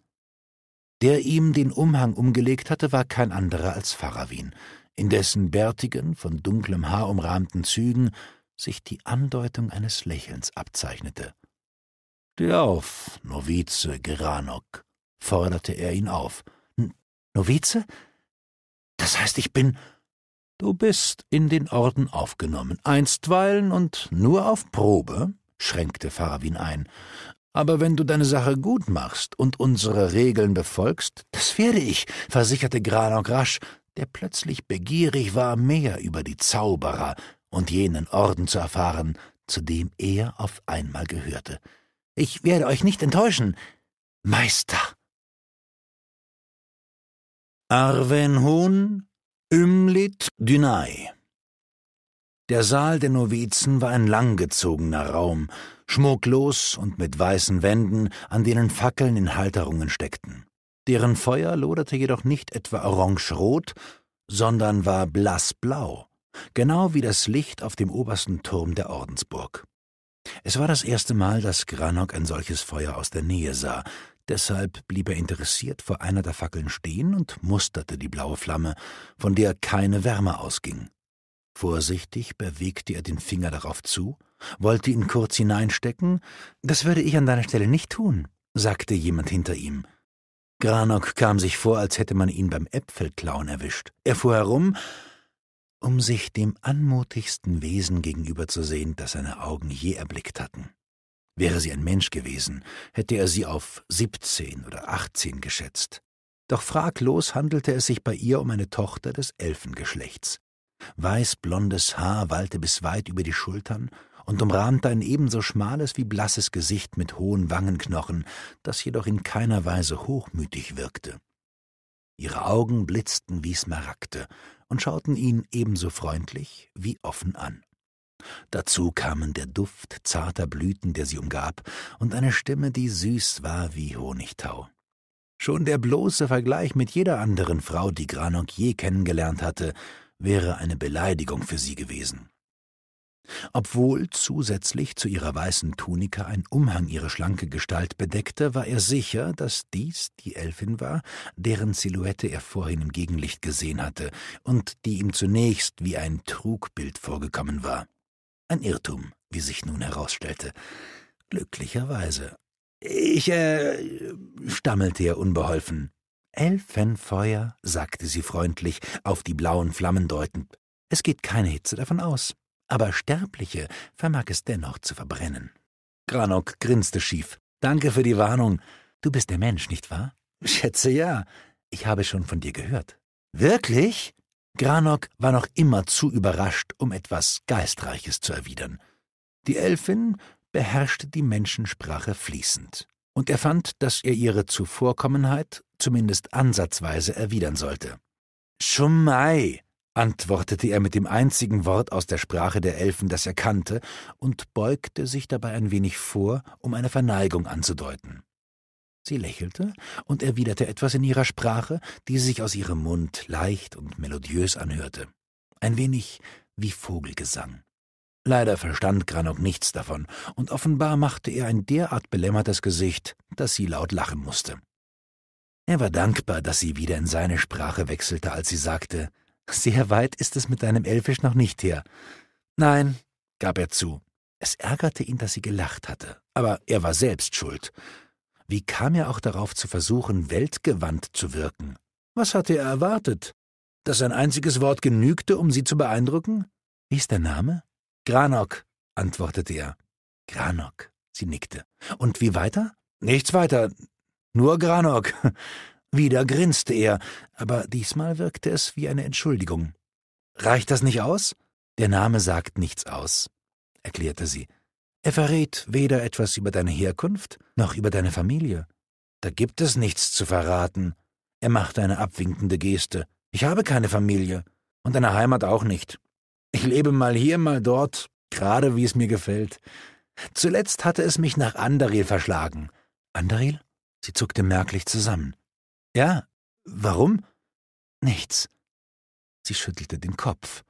Der ihm den Umhang umgelegt hatte, war kein anderer als Farawin, in dessen bärtigen, von dunklem Haar umrahmten Zügen sich die Andeutung eines Lächelns abzeichnete. »Steh auf, Novize Granok«, forderte er ihn auf. »Novize? Das heißt, ich bin...« »Du bist in den Orden aufgenommen, einstweilen und nur auf Probe«, schränkte Farawin ein. »Aber wenn du deine Sache gut machst und unsere Regeln befolgst...« »Das werde ich«, versicherte Granok rasch, der plötzlich begierig war, mehr über die Zauberer und jenen Orden zu erfahren, zu dem er auf einmal gehörte. »Ich werde euch nicht enttäuschen, Meister.« Arvenhon Ümlit Dünai. Der Saal der Novizen war ein langgezogener Raum, schmucklos und mit weißen Wänden, an denen Fackeln in Halterungen steckten. Deren Feuer loderte jedoch nicht etwa orangerot, sondern war blassblau, genau wie das Licht auf dem obersten Turm der Ordensburg. Es war das erste Mal, dass Granok ein solches Feuer aus der Nähe sah. Deshalb blieb er interessiert vor einer der Fackeln stehen und musterte die blaue Flamme, von der keine Wärme ausging. Vorsichtig bewegte er den Finger darauf zu, wollte ihn kurz hineinstecken. »Das würde ich an deiner Stelle nicht tun«, sagte jemand hinter ihm. Granok kam sich vor, als hätte man ihn beim Äpfelklauen erwischt. Er fuhr herum, um sich dem anmutigsten Wesen gegenüberzusehen, das seine Augen je erblickt hatten. Wäre sie ein Mensch gewesen, hätte er sie auf siebzehn oder achtzehn geschätzt. Doch fraglos handelte es sich bei ihr um eine Tochter des Elfengeschlechts. Weißblondes Haar wallte bis weit über die Schultern und umrahmte ein ebenso schmales wie blasses Gesicht mit hohen Wangenknochen, das jedoch in keiner Weise hochmütig wirkte. Ihre Augen blitzten wie Smaragde und schauten ihn ebenso freundlich wie offen an. Dazu kamen der Duft zarter Blüten, der sie umgab, und eine Stimme, die süß war wie Honigtau. Schon der bloße Vergleich mit jeder anderen Frau, die Granok je kennengelernt hatte, wäre eine Beleidigung für sie gewesen. Obwohl zusätzlich zu ihrer weißen Tunika ein Umhang ihre schlanke Gestalt bedeckte, war er sicher, dass dies die Elfin war, deren Silhouette er vorhin im Gegenlicht gesehen hatte und die ihm zunächst wie ein Trugbild vorgekommen war. Ein Irrtum, wie sich nun herausstellte. Glücklicherweise. »Ich, äh...« stammelte er unbeholfen. »Elfenfeuer«, sagte sie freundlich, auf die blauen Flammen deutend. »Es geht keine Hitze davon aus, aber Sterbliche vermag es dennoch zu verbrennen.« Granok grinste schief. »Danke für die Warnung. Du bist der Mensch, nicht wahr?« »Schätze ja. Ich habe schon von dir gehört.« »Wirklich?« Granok war noch immer zu überrascht, um etwas Geistreiches zu erwidern. Die Elfin beherrschte die Menschensprache fließend, und er fand, dass er ihre Zuvorkommenheit zumindest ansatzweise erwidern sollte. »Schumai«, antwortete er mit dem einzigen Wort aus der Sprache der Elfen, das er kannte, und beugte sich dabei ein wenig vor, um eine Verneigung anzudeuten. Sie lächelte und erwiderte etwas in ihrer Sprache, die sich aus ihrem Mund leicht und melodiös anhörte. Ein wenig wie Vogelgesang. Leider verstand Granok nichts davon, und offenbar machte er ein derart belämmertes Gesicht, dass sie laut lachen musste. Er war dankbar, dass sie wieder in seine Sprache wechselte, als sie sagte, »Sehr weit ist es mit deinem Elfisch noch nicht her.« »Nein«, gab er zu. Es ärgerte ihn, dass sie gelacht hatte, aber er war selbst schuld. Wie kam er auch darauf zu versuchen, weltgewandt zu wirken? Was hatte er erwartet? Dass ein einziges Wort genügte, um sie zu beeindrucken? Wie ist der Name? »Granok«, antwortete er. »Granok«, sie nickte. »Und wie weiter?« »Nichts weiter, nur Granok.« Wieder grinste er, aber diesmal wirkte es wie eine Entschuldigung. »Reicht das nicht aus?« »Der Name sagt nichts aus«, erklärte sie. »Er verrät weder etwas über deine Herkunft noch über deine Familie.« »Da gibt es nichts zu verraten.« Er machte eine abwinkende Geste. »Ich habe keine Familie und eine Heimat auch nicht.« Ich lebe mal hier, mal dort, gerade wie es mir gefällt. Zuletzt hatte es mich nach Andaril verschlagen. Andaril? Sie zuckte merklich zusammen. Ja, warum? Nichts. Sie schüttelte den Kopf.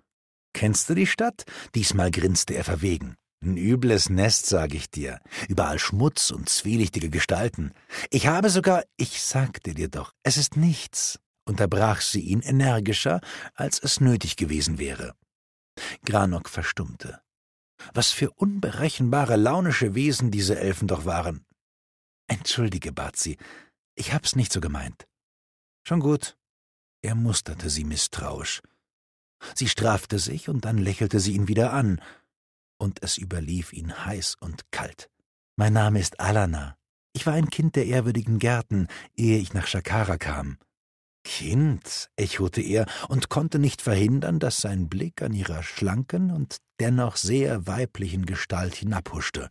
Kennst du die Stadt? Diesmal grinste er verwegen. Ein übles Nest, sage ich dir. Überall Schmutz und zwielichtige Gestalten. Ich habe sogar... Ich sagte dir doch, es ist nichts, unterbrach sie ihn energischer, als es nötig gewesen wäre. Granok verstummte. Was für unberechenbare, launische Wesen diese Elfen doch waren. »Entschuldige«, bat sie, »ich hab's nicht so gemeint.« »Schon gut.« Er musterte sie misstrauisch. Sie strafte sich und dann lächelte sie ihn wieder an. Und es überlief ihn heiß und kalt. »Mein Name ist Alana. Ich war ein Kind der ehrwürdigen Gärten, ehe ich nach Shakara kam.« »Kind«, echote er und konnte nicht verhindern, dass sein Blick an ihrer schlanken und dennoch sehr weiblichen Gestalt hinabhuschte.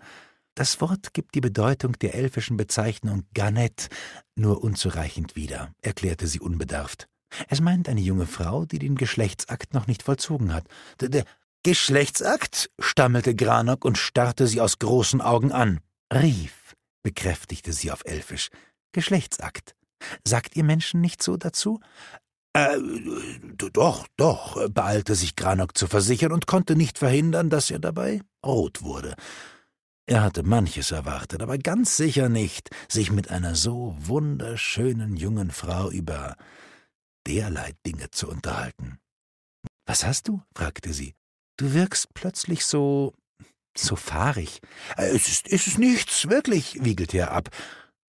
Das Wort gibt die Bedeutung der elfischen Bezeichnung Garnet nur unzureichend wieder, erklärte sie unbedarft. Es meint eine junge Frau, die den Geschlechtsakt noch nicht vollzogen hat. »Der Geschlechtsakt?« stammelte Granok und starrte sie aus großen Augen an. »Rief«, bekräftigte sie auf Elfisch. »Geschlechtsakt. Sagt ihr Menschen nicht so dazu?« »Äh, doch, doch«, beeilte sich Granok zu versichern und konnte nicht verhindern, dass er dabei rot wurde. Er hatte manches erwartet, aber ganz sicher nicht, sich mit einer so wunderschönen jungen Frau über derlei Dinge zu unterhalten. »Was hast du?« fragte sie. »Du wirkst plötzlich so... so fahrig.« »Es ist, es ist nichts, wirklich«, wiegelte er ab.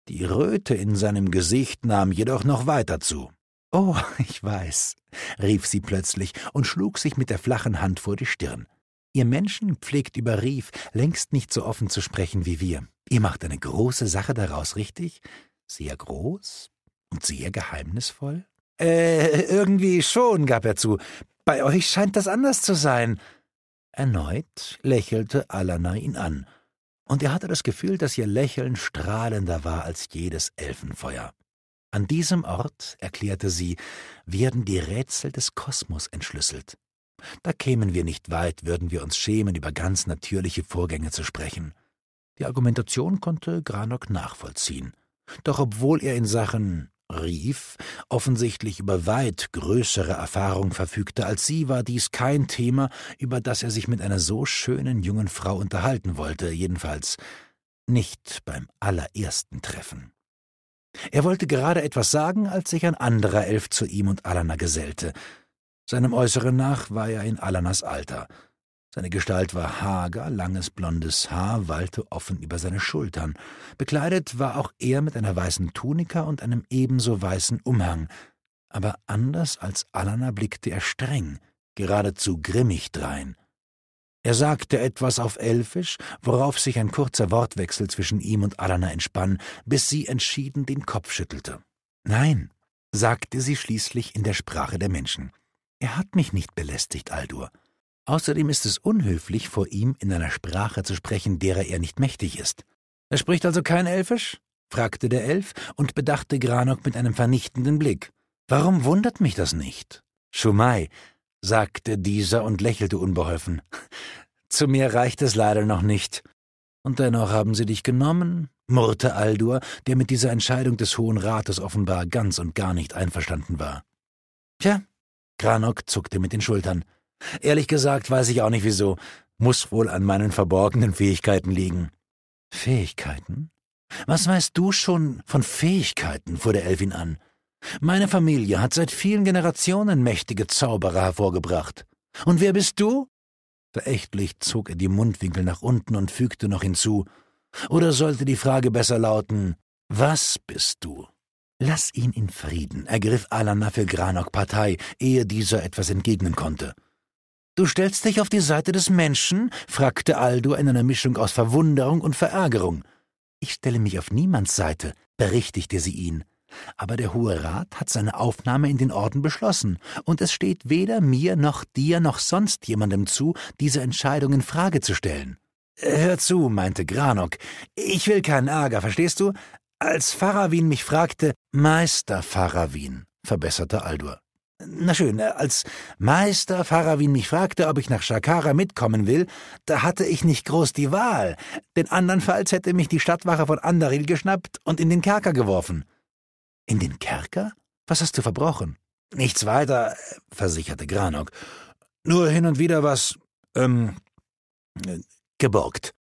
Die Röte in seinem Gesicht nahm jedoch noch weiter zu. »Oh, ich weiß«, rief sie plötzlich und schlug sich mit der flachen Hand vor die Stirn. »Ihr Menschen pflegt über Rief längst nicht so offen zu sprechen wie wir. Ihr macht eine große Sache daraus, richtig? Sehr groß und sehr geheimnisvoll?« »Äh, irgendwie schon«, gab er zu. »Bei euch scheint das anders zu sein.« Erneut lächelte Alana ihn an. Und er hatte das Gefühl, dass ihr Lächeln strahlender war als jedes Elfenfeuer. An diesem Ort, erklärte sie, werden die Rätsel des Kosmos entschlüsselt. Da kämen wir nicht weit, würden wir uns schämen, über ganz natürliche Vorgänge zu sprechen. Die Argumentation konnte Granok nachvollziehen. Doch obwohl er in Sachen Rief offensichtlich über weit größere Erfahrung verfügte als sie, war dies kein Thema, über das er sich mit einer so schönen jungen Frau unterhalten wollte, jedenfalls nicht beim allerersten Treffen. Er wollte gerade etwas sagen, als sich ein anderer Elf zu ihm und Alana gesellte. Seinem Äußeren nach war er in Alanas Alter. Seine Gestalt war hager, langes blondes Haar wallte offen über seine Schultern. Bekleidet war auch er mit einer weißen Tunika und einem ebenso weißen Umhang. Aber anders als Alana blickte er streng, geradezu grimmig drein. Er sagte etwas auf Elfisch, worauf sich ein kurzer Wortwechsel zwischen ihm und Alana entspann, bis sie entschieden den Kopf schüttelte. »Nein«, sagte sie schließlich in der Sprache der Menschen. »Er hat mich nicht belästigt, Aldur. Außerdem ist es unhöflich, vor ihm in einer Sprache zu sprechen, derer er nicht mächtig ist.« »Er spricht also kein Elfisch?« fragte der Elf und bedachte Granok mit einem vernichtenden Blick. »Warum wundert mich das nicht? Schumai, sagte dieser und lächelte unbeholfen. »Zu mir reicht es leider noch nicht. Und dennoch haben sie dich genommen«, murrte Aldur, der mit dieser Entscheidung des Hohen Rates offenbar ganz und gar nicht einverstanden war. »Tja«, Granok zuckte mit den Schultern. »Ehrlich gesagt weiß ich auch nicht wieso. Muss wohl an meinen verborgenen Fähigkeiten liegen.« »Fähigkeiten? Was weißt du schon von Fähigkeiten?« fuhr der Elf ihn an. »Meine Familie hat seit vielen Generationen mächtige Zauberer hervorgebracht. Und wer bist du?« Verächtlich zog er die Mundwinkel nach unten und fügte noch hinzu. »Oder sollte die Frage besser lauten, was bist du?« »Lass ihn in Frieden«, ergriff Alana für Granok Partei, ehe dieser etwas entgegnen konnte. »Du stellst dich auf die Seite des Menschen?« fragte Aldur in einer Mischung aus Verwunderung und Verärgerung. »Ich stelle mich auf niemands Seite«, berichtigte sie ihn. »Aber der Hohe Rat hat seine Aufnahme in den Orden beschlossen, und es steht weder mir noch dir noch sonst jemandem zu, diese Entscheidung in Frage zu stellen.« »Hör zu«, meinte Granok, »ich will keinen Ärger, verstehst du? Als Farawin mich fragte, Meister Farawin«, verbesserte Aldur. »Na schön, als Meister Farawin mich fragte, ob ich nach Shakara mitkommen will, da hatte ich nicht groß die Wahl, denn andernfalls hätte mich die Stadtwache von Andaril geschnappt und in den Kerker geworfen.« »In den Kerker? Was hast du verbrochen?« »Nichts weiter«, versicherte Granok. »Nur hin und wieder was, ähm, geborgt.«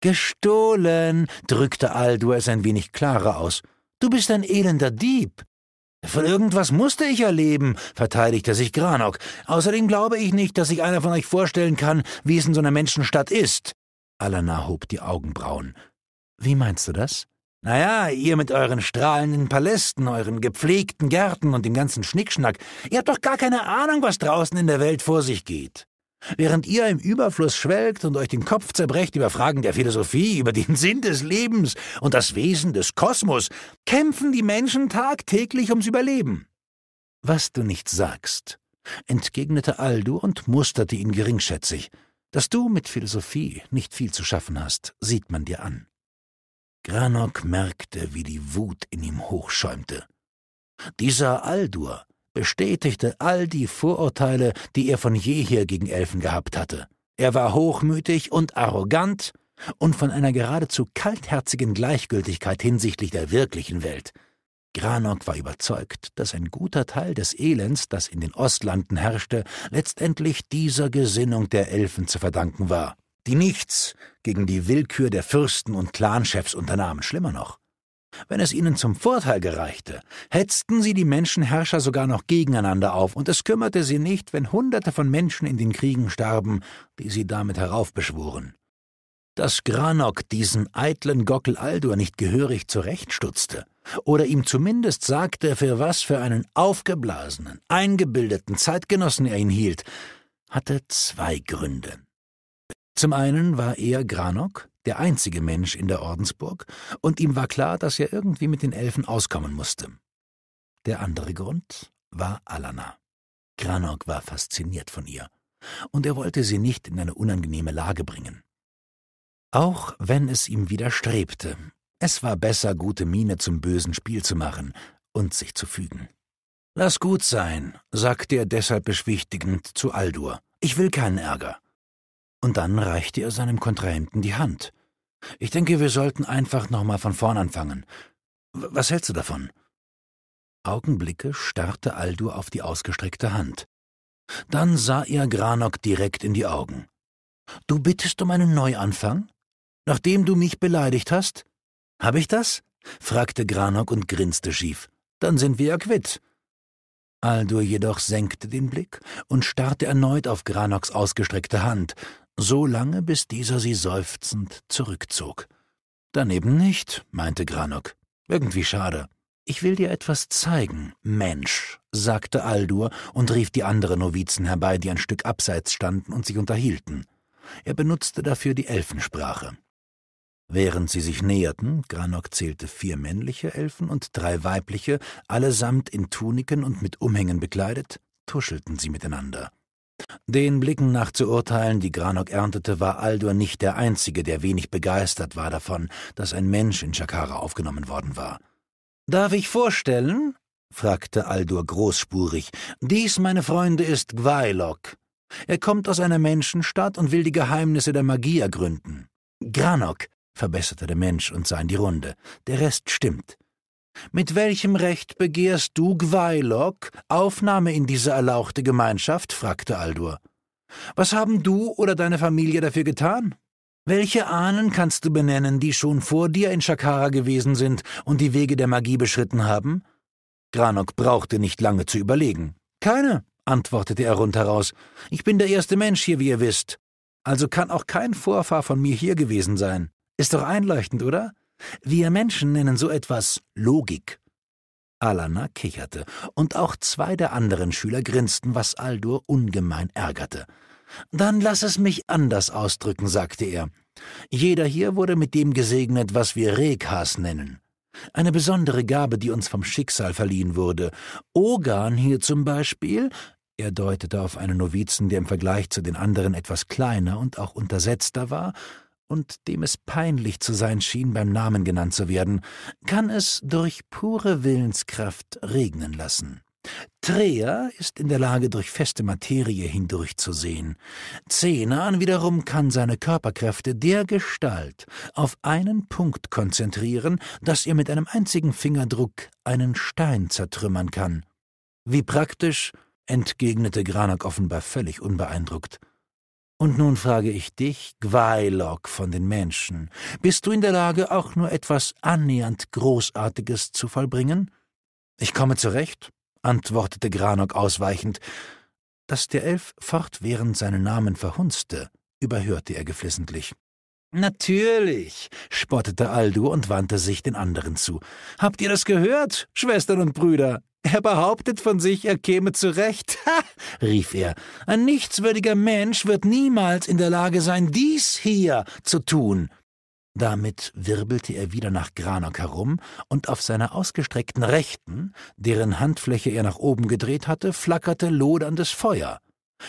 »Gestohlen«, drückte Aldur es ein wenig klarer aus. »Du bist ein elender Dieb.« »Von irgendwas musste ich erleben«, verteidigte sich Granok. »Außerdem glaube ich nicht, dass sich einer von euch vorstellen kann, wie es in so einer Menschenstadt ist.« Alana hob die Augenbrauen. »Wie meinst du das?« »Naja, ihr mit euren strahlenden Palästen, euren gepflegten Gärten und dem ganzen Schnickschnack, ihr habt doch gar keine Ahnung, was draußen in der Welt vor sich geht. Während ihr im Überfluss schwelgt und euch den Kopf zerbrecht über Fragen der Philosophie, über den Sinn des Lebens und das Wesen des Kosmos, kämpfen die Menschen tagtäglich ums Überleben.« »Was du nicht sagst«, entgegnete Aldur und musterte ihn geringschätzig. »Dass du mit Philosophie nicht viel zu schaffen hast, sieht man dir an.« Granok merkte, wie die Wut in ihm hochschäumte. Dieser Aldur bestätigte all die Vorurteile, die er von jeher gegen Elfen gehabt hatte. Er war hochmütig und arrogant und von einer geradezu kaltherzigen Gleichgültigkeit hinsichtlich der wirklichen Welt. Granok war überzeugt, dass ein guter Teil des Elends, das in den Ostlanden herrschte, letztendlich dieser Gesinnung der Elfen zu verdanken war, die nichts gegen die Willkür der Fürsten und Clanchefs unternahmen, schlimmer noch. Wenn es ihnen zum Vorteil gereichte, hetzten sie die Menschenherrscher sogar noch gegeneinander auf, und es kümmerte sie nicht, wenn Hunderte von Menschen in den Kriegen starben, die sie damit heraufbeschworen. Dass Granok diesen eitlen Gockel Aldur nicht gehörig zurechtstutzte oder ihm zumindest sagte, für was für einen aufgeblasenen, eingebildeten Zeitgenossen er ihn hielt, hatte zwei Gründe. Zum einen war er, Granok, der einzige Mensch in der Ordensburg, und ihm war klar, dass er irgendwie mit den Elfen auskommen musste. Der andere Grund war Alana. Granok war fasziniert von ihr, und er wollte sie nicht in eine unangenehme Lage bringen. Auch wenn es ihm widerstrebte, es war besser, gute Miene zum bösen Spiel zu machen und sich zu fügen. »Lass gut sein«, sagte er deshalb beschwichtigend zu Aldur. »Ich will keinen Ärger.« Und dann reichte er seinem Kontrahenten die Hand. »Ich denke, wir sollten einfach nochmal von vorn anfangen. Was hältst du davon?« Augenblicke starrte Aldur auf die ausgestreckte Hand. Dann sah er Granok direkt in die Augen. »Du bittest um einen Neuanfang? Nachdem du mich beleidigt hast?« »Habe ich das?« fragte Granok und grinste schief. »Dann sind wir ja quitt.« Aldur jedoch senkte den Blick und starrte erneut auf Granoks ausgestreckte Hand, so lange, bis dieser sie seufzend zurückzog. »Dann eben nicht«, meinte Granok. »Irgendwie schade.« »Ich will dir etwas zeigen, Mensch«, sagte Aldur und rief die anderen Novizen herbei, die ein Stück abseits standen und sich unterhielten. Er benutzte dafür die Elfensprache. Während sie sich näherten, Granok zählte vier männliche Elfen und drei weibliche, allesamt in Tuniken und mit Umhängen bekleidet, tuschelten sie miteinander. Den Blicken nach zu urteilen, die Granok erntete, war Aldur nicht der Einzige, der wenig begeistert war davon, dass ein Mensch in Shakara aufgenommen worden war. »Darf ich vorstellen?« fragte Aldur großspurig. »Dies, meine Freunde, ist Gwylock. Er kommt aus einer Menschenstadt und will die Geheimnisse der Magie ergründen.« »Granok«, verbesserte der Mensch und sah in die Runde. »Der Rest stimmt.« »Mit welchem Recht begehrst du, Gwylock, Aufnahme in diese erlauchte Gemeinschaft?« fragte Aldur. »Was haben du oder deine Familie dafür getan? Welche Ahnen kannst du benennen, die schon vor dir in Shakara gewesen sind und die Wege der Magie beschritten haben?« Granok brauchte nicht lange zu überlegen. »Keine«, antwortete er rundheraus. »Ich bin der erste Mensch hier, wie ihr wisst. Also kann auch kein Vorfahr von mir hier gewesen sein. Ist doch einleuchtend, oder? Wir Menschen nennen so etwas Logik.« Alana kicherte, und auch zwei der anderen Schüler grinsten, was Aldur ungemein ärgerte. »Dann lass es mich anders ausdrücken«, sagte er. »Jeder hier wurde mit dem gesegnet, was wir Rekas nennen. Eine besondere Gabe, die uns vom Schicksal verliehen wurde. Ogan hier zum Beispiel«, er deutete auf einen Novizen, der im Vergleich zu den anderen etwas kleiner und auch untersetzter war und dem es peinlich zu sein schien, beim Namen genannt zu werden, kann es durch pure Willenskraft regnen lassen. Threa ist in der Lage, durch feste Materie hindurchzusehen. Zenan wiederum kann seine Körperkräfte der Gestalt auf einen Punkt konzentrieren, dass er mit einem einzigen Fingerdruck einen Stein zertrümmern kann. »Wie praktisch«, entgegnete Granok offenbar völlig unbeeindruckt. »Und nun frage ich dich, Gwylock von den Menschen, bist du in der Lage, auch nur etwas annähernd Großartiges zu vollbringen?« »Ich komme zurecht«, antwortete Granok ausweichend. Dass der Elf fortwährend seinen Namen verhunzte, überhörte er geflissentlich. »Natürlich«, spottete Aldur und wandte sich den anderen zu. »Habt ihr das gehört, Schwestern und Brüder? Er behauptet von sich, er käme zurecht. Ha!« rief er. »Ein nichtswürdiger Mensch wird niemals in der Lage sein, dies hier zu tun.« Damit wirbelte er wieder nach Granok herum, und auf seiner ausgestreckten Rechten, deren Handfläche er nach oben gedreht hatte, flackerte loderndes Feuer.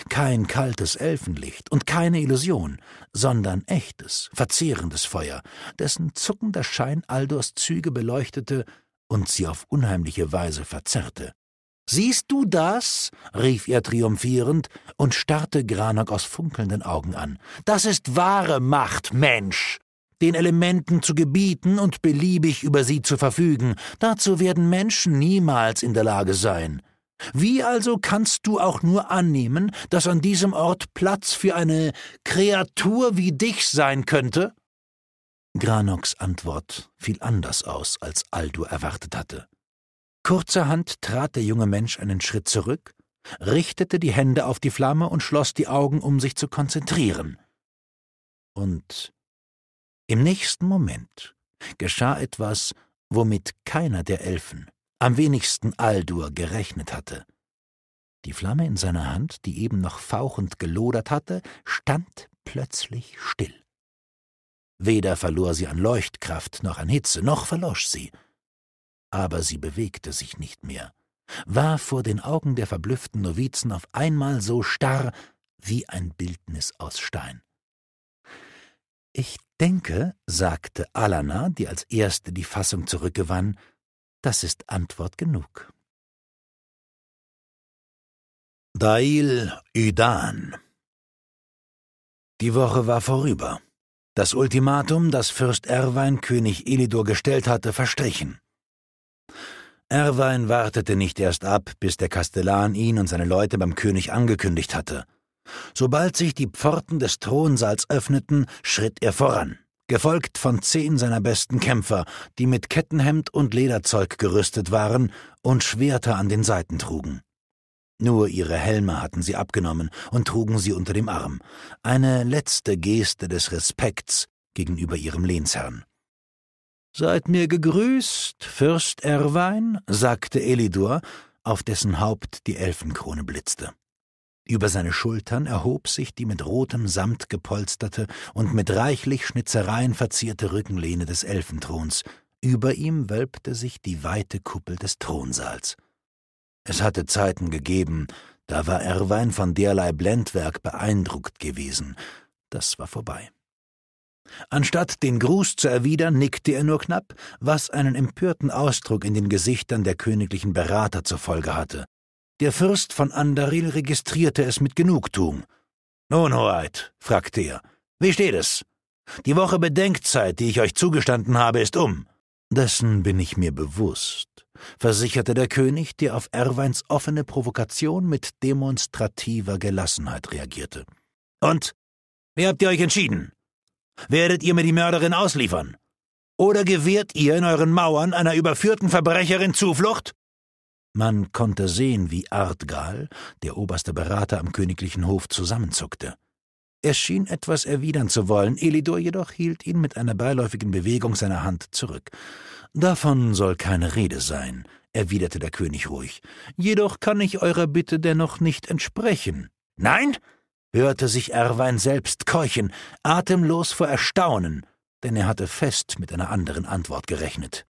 Kein kaltes Elfenlicht und keine Illusion, sondern echtes, verzehrendes Feuer, dessen zuckender Schein Aldurs Züge beleuchtete und sie auf unheimliche Weise verzerrte. »Siehst du das?« rief er triumphierend und starrte Granok aus funkelnden Augen an. »Das ist wahre Macht, Mensch! Den Elementen zu gebieten und beliebig über sie zu verfügen, dazu werden Menschen niemals in der Lage sein. Wie also kannst du auch nur annehmen, dass an diesem Ort Platz für eine Kreatur wie dich sein könnte?« Granoks Antwort fiel anders aus, als Aldur erwartet hatte. Kurzerhand trat der junge Mensch einen Schritt zurück, richtete die Hände auf die Flamme und schloss die Augen, um sich zu konzentrieren. Und im nächsten Moment geschah etwas, womit keiner der Elfen, am wenigsten Aldur, gerechnet hatte. Die Flamme in seiner Hand, die eben noch fauchend gelodert hatte, stand plötzlich still. Weder verlor sie an Leuchtkraft noch an Hitze, noch verlosch sie. Aber sie bewegte sich nicht mehr, war vor den Augen der verblüfften Novizen auf einmal so starr wie ein Bildnis aus Stein. »Ich denke«, sagte Alana, die als Erste die Fassung zurückgewann, »das ist Antwort genug.« Dail Ydan. Die Woche war vorüber. Das Ultimatum, das Fürst Erwein König Elidor gestellt hatte, verstrichen. Erwein wartete nicht erst ab, bis der Kastellan ihn und seine Leute beim König angekündigt hatte. Sobald sich die Pforten des Thronsaals öffneten, schritt er voran, gefolgt von zehn seiner besten Kämpfer, die mit Kettenhemd und Lederzeug gerüstet waren und Schwerter an den Seiten trugen. Nur ihre Helme hatten sie abgenommen und trugen sie unter dem Arm, eine letzte Geste des Respekts gegenüber ihrem Lehnsherrn. »Seid mir gegrüßt, Fürst Erwein«, sagte Elidor, auf dessen Haupt die Elfenkrone blitzte. Über seine Schultern erhob sich die mit rotem Samt gepolsterte und mit reichlich Schnitzereien verzierte Rückenlehne des Elfentrons. Über ihm wölbte sich die weite Kuppel des Thronsaals. Es hatte Zeiten gegeben, da war Erwein von derlei Blendwerk beeindruckt gewesen. Das war vorbei. Anstatt den Gruß zu erwidern, nickte er nur knapp, was einen empörten Ausdruck in den Gesichtern der königlichen Berater zur Folge hatte. Der Fürst von Andaril registrierte es mit Genugtuung. »Nun, Hoheit«, fragte er, »wie steht es? Die Woche Bedenkzeit, die ich euch zugestanden habe, ist um.« »Dessen bin ich mir bewusst«, versicherte der König, der auf Erweins offene Provokation mit demonstrativer Gelassenheit reagierte. »Und? Wie habt ihr euch entschieden? Werdet ihr mir die Mörderin ausliefern? Oder gewährt ihr in euren Mauern einer überführten Verbrecherin Zuflucht?« Man konnte sehen, wie Artgal, der oberste Berater am königlichen Hof, zusammenzuckte. Er schien etwas erwidern zu wollen, Elidor jedoch hielt ihn mit einer beiläufigen Bewegung seiner Hand zurück. »Davon soll keine Rede sein«, erwiderte der König ruhig. »Jedoch kann ich eurer Bitte dennoch nicht entsprechen.« »Nein?« hörte sich Erwein selbst keuchen, atemlos vor Erstaunen, denn er hatte fest mit einer anderen Antwort gerechnet.